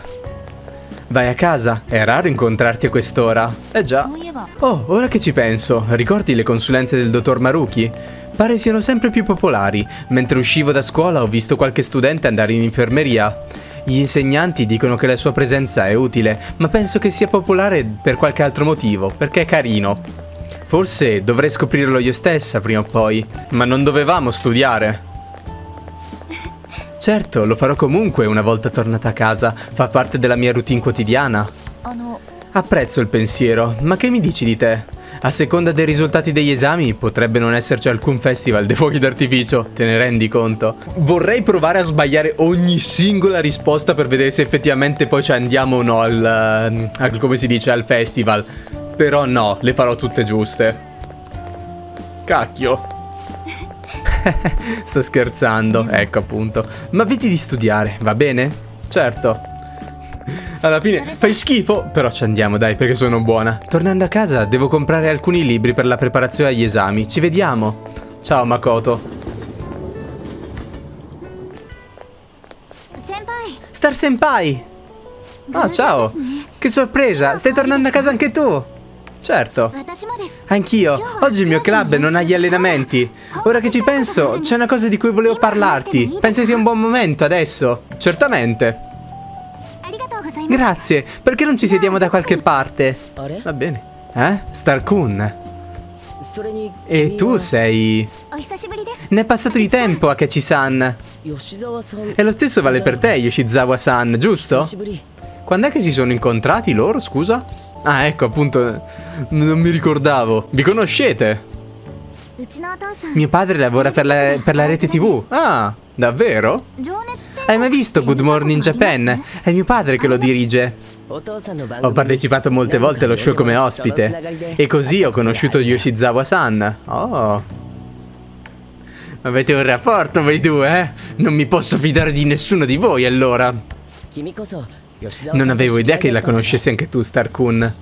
Vai a casa, è raro incontrarti a quest'ora. Eh già. Oh, ora che ci penso, ricordi le consulenze del dottor Maruki? Pare siano sempre più popolari. Mentre uscivo da scuola ho visto qualche studente andare in infermeria. Gli insegnanti dicono che la sua presenza è utile, ma penso che sia popolare per qualche altro motivo, perché è carino. Forse dovrei scoprirlo io stessa prima o poi. Ma non dovevamo studiare. Certo, lo farò comunque una volta tornata a casa. Fa parte della mia routine quotidiana. Apprezzo il pensiero, ma che mi dici di te? A seconda dei risultati degli esami potrebbe non esserci alcun festival dei fuochi d'artificio. Te ne rendi conto? Vorrei provare a sbagliare ogni singola risposta per vedere se effettivamente poi ci andiamo o no al, al come si dice, al festival. Però no, le farò tutte giuste. Cacchio. Sto scherzando, ecco appunto. Ma vedi di studiare, va bene? Certo. Alla fine fai schifo, però ci andiamo dai, perché sono buona. Tornando a casa devo comprare alcuni libri per la preparazione agli esami. Ci vediamo. Ciao Makoto. Star senpai. Oh ciao. Che sorpresa, stai tornando a casa anche tu? Certo. Anch'io. Oggi il mio club non ha gli allenamenti. Ora che ci penso, c'è una cosa di cui volevo parlarti. Pensi sia un buon momento adesso? Certamente. Grazie. Perché non ci sediamo da qualche parte? Va bene. Eh? Star-kun. E tu sei... Ne è passato di tempo, Akechi-san. E lo stesso vale per te, Yoshizawa-san, giusto? Quando è che si sono incontrati loro, scusa? Ah, ecco, appunto, non mi ricordavo. Vi conoscete? Mio padre lavora per la, per la rete tivù. Ah, davvero? Hai mai visto Good Morning Japan? È mio padre che lo dirige. Ho partecipato molte volte allo show come ospite. E così ho conosciuto Yoshizawa-san. Oh. Avete un rapporto voi due, eh? Non mi posso fidare di nessuno di voi, allora. Non avevo idea che la conoscessi anche tu, Star-kun.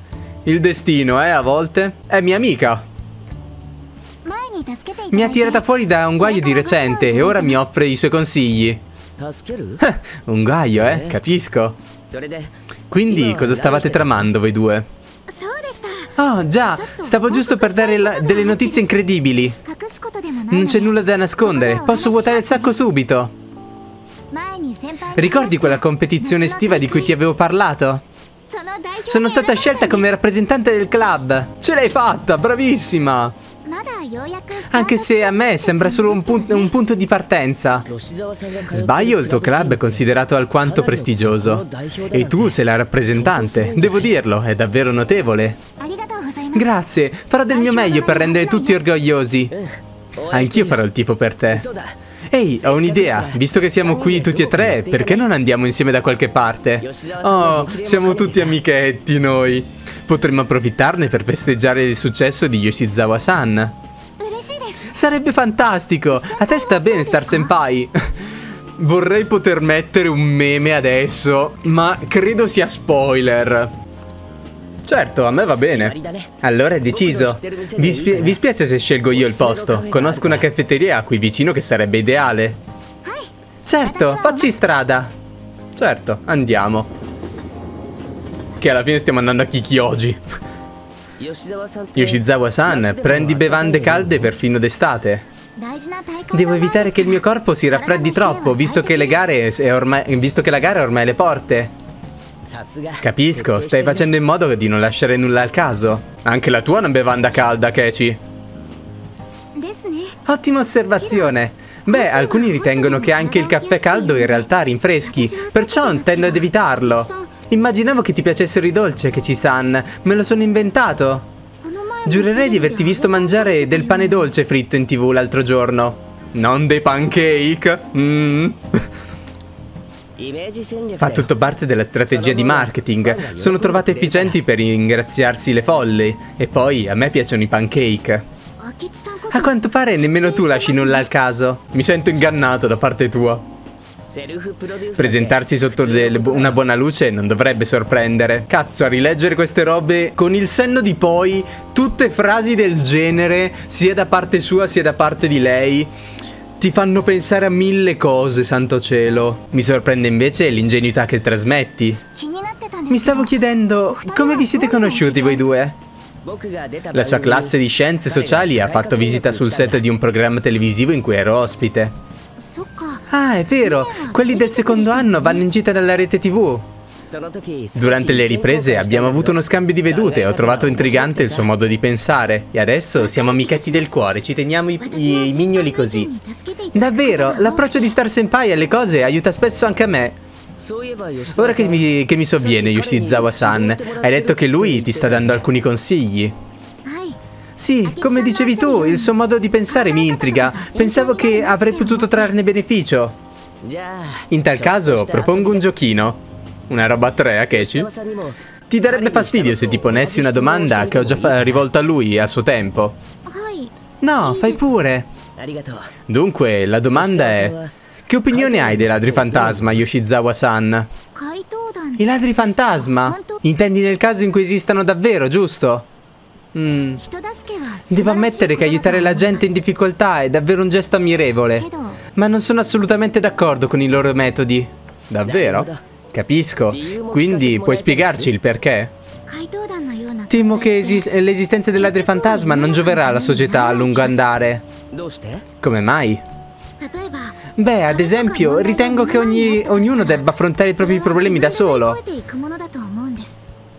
Il destino, eh, a volte. È mia amica. Mi ha tirata fuori da un guaio di recente e ora mi offre i suoi consigli. Un guaio, eh? Capisco. Quindi, cosa stavate tramando voi due? Oh, già! Stavo giusto per dare la... delle notizie incredibili. Non c'è nulla da nascondere. Posso vuotare il sacco subito. Ricordi quella competizione estiva di cui ti avevo parlato? Sono stata scelta come rappresentante del club. Ce l'hai fatta, bravissima! Anche se a me sembra solo un, pun un punto di partenza. Sbaglio, il tuo club è considerato alquanto prestigioso. E tu sei la rappresentante, devo dirlo, è davvero notevole. Grazie, farò del mio meglio per rendere tutti orgogliosi. Anch'io farò il tifo per te. Ehi, ho un'idea, visto che siamo qui tutti e tre, perché non andiamo insieme da qualche parte? Oh, siamo tutti amichetti noi. Potremmo approfittarne per festeggiare il successo di Yoshizawa-san. Sarebbe fantastico, a te sta bene, Star Senpai. Vorrei poter mettere un meme adesso, ma credo sia spoiler. Certo, a me va bene. Allora è deciso. Vi, spi vi spiace se scelgo io il posto. Conosco una caffetteria qui vicino che sarebbe ideale. Certo, facci strada. Certo, andiamo. Che alla fine stiamo andando a Kichijoji. Yoshizawa-san, prendi bevande calde perfino d'estate. Devo evitare che il mio corpo si raffreddi troppo, visto che, le gare è ormai, visto che la gara è ormai alle porte. Capisco, stai facendo in modo di non lasciare nulla al caso. Anche la tua è una bevanda calda, Akechi. Ottima osservazione. Beh, alcuni ritengono che anche il caffè caldo in realtà rinfreschi, perciò tendo ad evitarlo. Immaginavo che ti piacessero i dolci, Akechi-san. Me lo sono inventato. Giurerei di averti visto mangiare del pane dolce fritto in tv l'altro giorno. Non dei pancake. Mmm. Fa tutto parte della strategia di marketing. Sono trovate efficienti per ingraziarsi le folle. E poi a me piacciono i pancake. A quanto pare nemmeno tu lasci nulla al caso. Mi sento ingannato da parte tua. Presentarsi sotto una buona luce non dovrebbe sorprendere. Cazzo, a rileggere queste robe con il senno di poi, tutte frasi del genere, sia da parte sua sia da parte di lei, ti fanno pensare a mille cose, santo cielo. Mi sorprende invece l'ingenuità che trasmetti. Mi stavo chiedendo, come vi siete conosciuti voi due? La sua classe di scienze sociali ha fatto visita sul set di un programma televisivo in cui ero ospite. Ah, è vero, quelli del secondo anno vanno in gita dalla rete tivù. Durante le riprese abbiamo avuto uno scambio di vedute e ho trovato intrigante il suo modo di pensare. E adesso siamo amichetti del cuore, ci teniamo i, i, i mignoli così. Davvero, l'approccio di Star Senpai alle cose aiuta spesso anche a me. Ora che mi, che mi sovviene, Yoshizawa-san, hai detto che lui ti sta dando alcuni consigli. Sì, come dicevi tu, il suo modo di pensare mi intriga. Pensavo che avrei potuto trarne beneficio. In tal caso, propongo un giochino. Una roba a tre, Akechi? Ti darebbe fastidio se ti ponessi una domanda che ho già rivolto a lui a suo tempo? No, fai pure. Dunque, la domanda è: che opinione hai dei ladri fantasma, Yoshizawa-san? I ladri fantasma? Intendi nel caso in cui esistano davvero, giusto? Mm. Devo ammettere che aiutare la gente in difficoltà è davvero un gesto ammirevole, ma non sono assolutamente d'accordo con i loro metodi. Davvero? Capisco, quindi puoi spiegarci il perché? Temo che l'esistenza del ladri fantasma non gioverà alla società a lungo andare. Come mai? Beh, ad esempio, ritengo che ogni, ognuno debba affrontare i propri problemi da solo.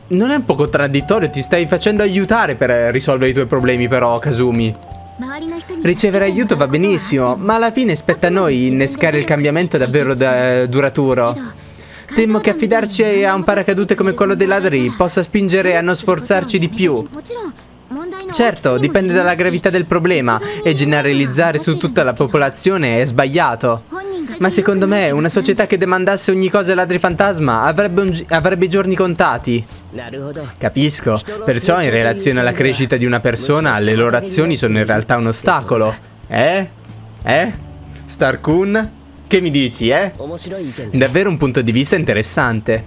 Non è un po' contraddittorio? Ti stai facendo aiutare per risolvere i tuoi problemi però, Kasumi. Ricevere aiuto va benissimo, ma alla fine spetta a noi innescare il cambiamento davvero da, duraturo. Temo che affidarci a un paracadute come quello dei ladri possa spingere a non sforzarci di più. Certo, dipende dalla gravità del problema e generalizzare su tutta la popolazione è sbagliato. Ma secondo me una società che demandasse ogni cosa ai ladri fantasma avrebbe, un, avrebbe i giorni contati. Capisco, perciò in relazione alla crescita di una persona le loro azioni sono in realtà un ostacolo. Eh? Eh? Star-kun? Che mi dici, eh? Davvero un punto di vista interessante.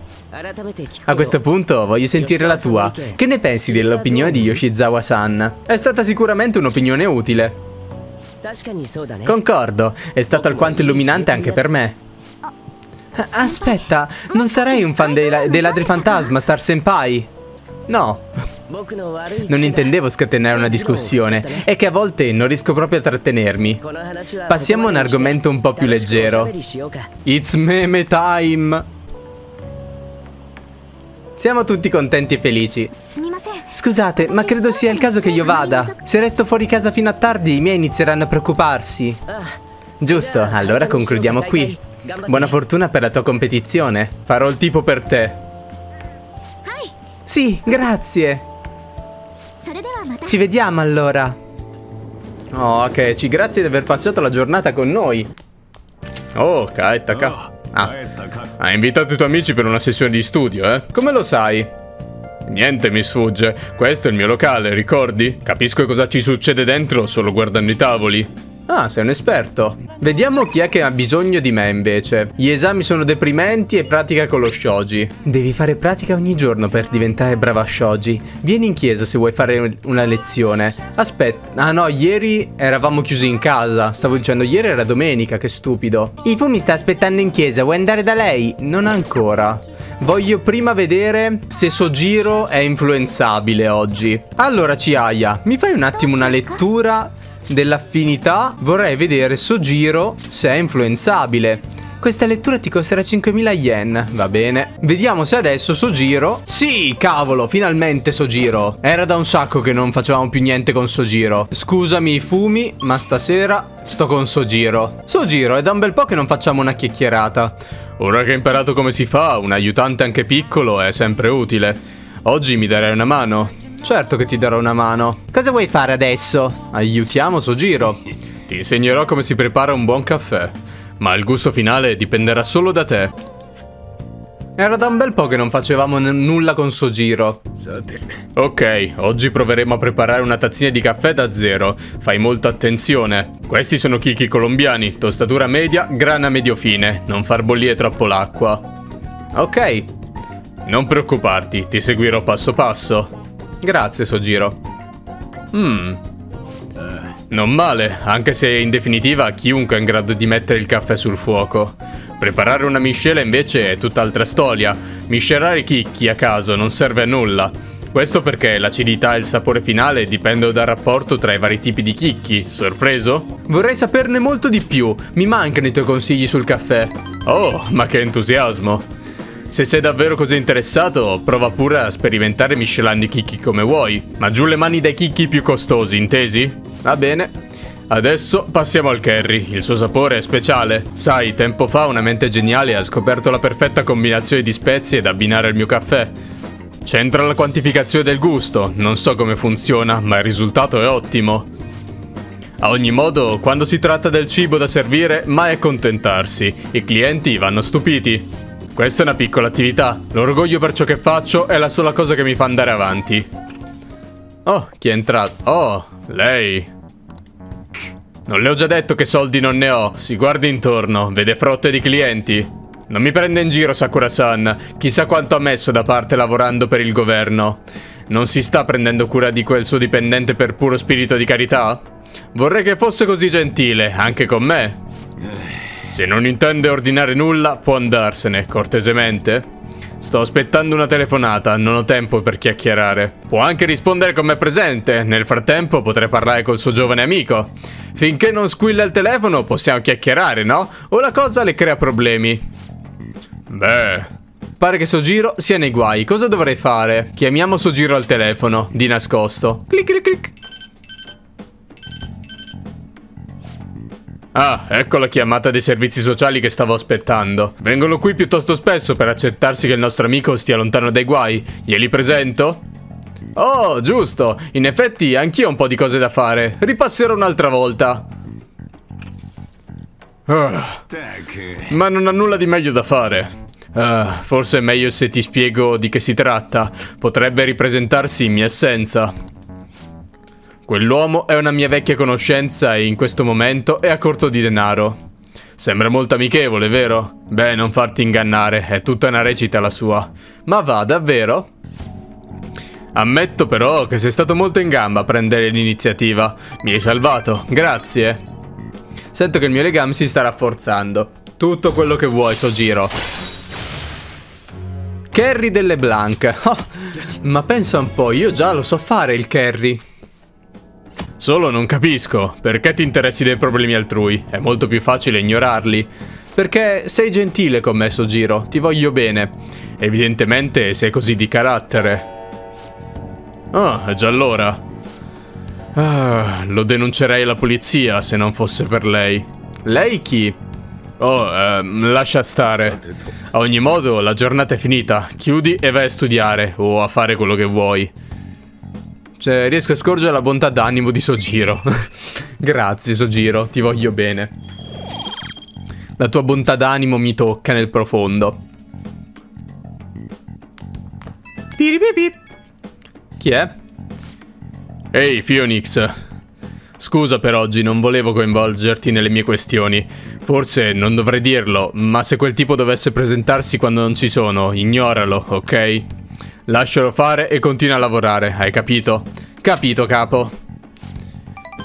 A questo punto voglio sentire la tua. Che ne pensi dell'opinione di Yoshizawa-san? È stata sicuramente un'opinione utile. Concordo, è stato alquanto illuminante anche per me. Aspetta, non sarei un fan dei, la dei ladri fantasma, Star Senpai? No. Non intendevo scatenare una discussione, è che a volte non riesco proprio a trattenermi. Passiamo a un argomento un po' più leggero. It's meme time! Siamo tutti contenti e felici. Scusate, ma credo sia il caso che io vada. Se resto fuori casa fino a tardi, i miei inizieranno a preoccuparsi. Giusto, allora concludiamo qui. Buona fortuna per la tua competizione. Farò il tifo per te. Sì, grazie. Ci vediamo allora. Oh, Akechi, grazie di aver passato la giornata con noi. Oh, Kaetaka. Ah, hai invitato i tuoi amici per una sessione di studio, eh? Come lo sai? Niente mi sfugge. Questo è il mio locale, ricordi? Capisco cosa ci succede dentro solo guardando i tavoli. Ah, sei un esperto. Vediamo chi è che ha bisogno di me invece. Gli esami sono deprimenti e pratica con lo shoji. Devi fare pratica ogni giorno per diventare brava shoji. Vieni in chiesa se vuoi fare una lezione. Aspetta, ah no, ieri eravamo chiusi in casa. Stavo dicendo, ieri era domenica, che stupido. Ifu mi sta aspettando in chiesa, vuoi andare da lei? Non ancora. Voglio prima vedere se Sojiro è influenzabile oggi. Allora Chiaya, mi fai un attimo una lettura dell'affinità? Vorrei vedere Sojiro se è influenzabile. Questa lettura ti costerà cinquemila yen. Va bene. Vediamo se adesso Sojiro... Sì, cavolo, finalmente Sojiro. Era da un sacco che non facevamo più niente con Sojiro. Scusami i fumi, ma stasera sto con Sojiro. Sojiro, è da un bel po' che non facciamo una chiacchierata. Ora che hai imparato come si fa, un aiutante anche piccolo è sempre utile. Oggi mi darai una mano? Certo che ti darò una mano. Cosa vuoi fare adesso? Aiutiamo Sojiro. Ti insegnerò come si prepara un buon caffè, ma il gusto finale dipenderà solo da te. Era da un bel po' che non facevamo nulla con Sojiro. Ok, oggi proveremo a preparare una tazzina di caffè da zero. Fai molta attenzione. Questi sono chicchi colombiani, tostatura media, grana medio fine. Non far bollire troppo l'acqua. Ok. Non preoccuparti, ti seguirò passo passo. Grazie, Sojiro. Mmm. Non male, anche se in definitiva chiunque è in grado di mettere il caffè sul fuoco. Preparare una miscela invece è tutt'altra storia. Miscelare i chicchi a caso non serve a nulla. Questo perché l'acidità e il sapore finale dipendono dal rapporto tra i vari tipi di chicchi. Sorpreso? Vorrei saperne molto di più. Mi mancano i tuoi consigli sul caffè. Oh, ma che entusiasmo. Se sei davvero così interessato, prova pure a sperimentare miscelando i chicchi come vuoi. Ma giù le mani dai chicchi più costosi, intesi? Va bene. Adesso passiamo al curry, il suo sapore è speciale. Sai, tempo fa una mente geniale ha scoperto la perfetta combinazione di spezie da abbinare al mio caffè. C'entra la quantificazione del gusto, non so come funziona, ma il risultato è ottimo. A ogni modo, quando si tratta del cibo da servire, mai accontentarsi. I clienti vanno stupiti. Questa è una piccola attività. L'orgoglio per ciò che faccio è la sola cosa che mi fa andare avanti. Oh, chi è entrato? Oh, lei. Non le ho già detto che soldi non ne ho. Si guarda intorno, vede frotte di clienti. Non mi prende in giro Sakura-san. Chissà quanto ha messo da parte lavorando per il governo. Non si sta prendendo cura di quel suo dipendente per puro spirito di carità? Vorrei che fosse così gentile, anche con me. Se non intende ordinare nulla, può andarsene, cortesemente. Sto aspettando una telefonata, non ho tempo per chiacchierare. Può anche rispondere con me presente, nel frattempo potrei parlare col suo giovane amico. Finché non squilla il telefono possiamo chiacchierare, no? O la cosa le crea problemi. Beh... Pare che Sojiro sia nei guai, cosa dovrei fare? Chiamiamo Sojiro al telefono, di nascosto. Clic clic clic. Ah, ecco la chiamata dei servizi sociali che stavo aspettando. Vengono qui piuttosto spesso per accertarsi che il nostro amico stia lontano dai guai. Glieli presento? Oh, giusto. In effetti, anch'io ho un po' di cose da fare. Ripasserò un'altra volta. Uh, ma non ho nulla di meglio da fare. Uh, forse è meglio se ti spiego di che si tratta. Potrebbe ripresentarsi in mia assenza. Quell'uomo è una mia vecchia conoscenza e in questo momento è a corto di denaro. Sembra molto amichevole, vero? Beh, non farti ingannare, è tutta una recita la sua. Ma va, davvero? Ammetto però che sei stato molto in gamba a prendere l'iniziativa. Mi hai salvato, grazie. Sento che il mio legame si sta rafforzando. Tutto quello che vuoi, Sojiro. Carry delle Blanc. Oh, ma pensa un po', io già lo so fare il carry. Solo non capisco, perché ti interessi dei problemi altrui? È molto più facile ignorarli. Perché sei gentile con me, Sojiro, ti voglio bene. Evidentemente sei così di carattere. Ah, è già l'ora. Ah, lo denuncerei alla polizia se non fosse per lei. Lei chi? Oh, ehm, lascia stare. A ogni modo, la giornata è finita. Chiudi e vai a studiare o a fare quello che vuoi. Cioè, riesco a scorgere la bontà d'animo di Sojiro. Grazie, Sojiro, ti voglio bene. La tua bontà d'animo mi tocca nel profondo. Piripipip. Chi è? Ehi, Phoenix. Scusa per oggi, non volevo coinvolgerti nelle mie questioni. Forse non dovrei dirlo, ma se quel tipo dovesse presentarsi quando non ci sono, ignoralo, ok? Lascialo fare e continua a lavorare, hai capito? Capito, capo.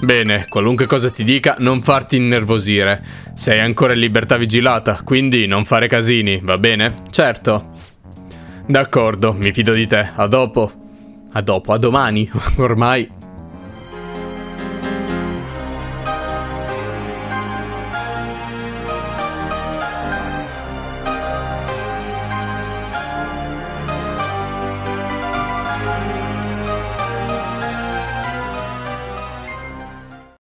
Bene, qualunque cosa ti dica, non farti innervosire. Sei ancora in libertà vigilata, quindi non fare casini, va bene? Certo. D'accordo, mi fido di te, a dopo. A dopo, a domani, ormai.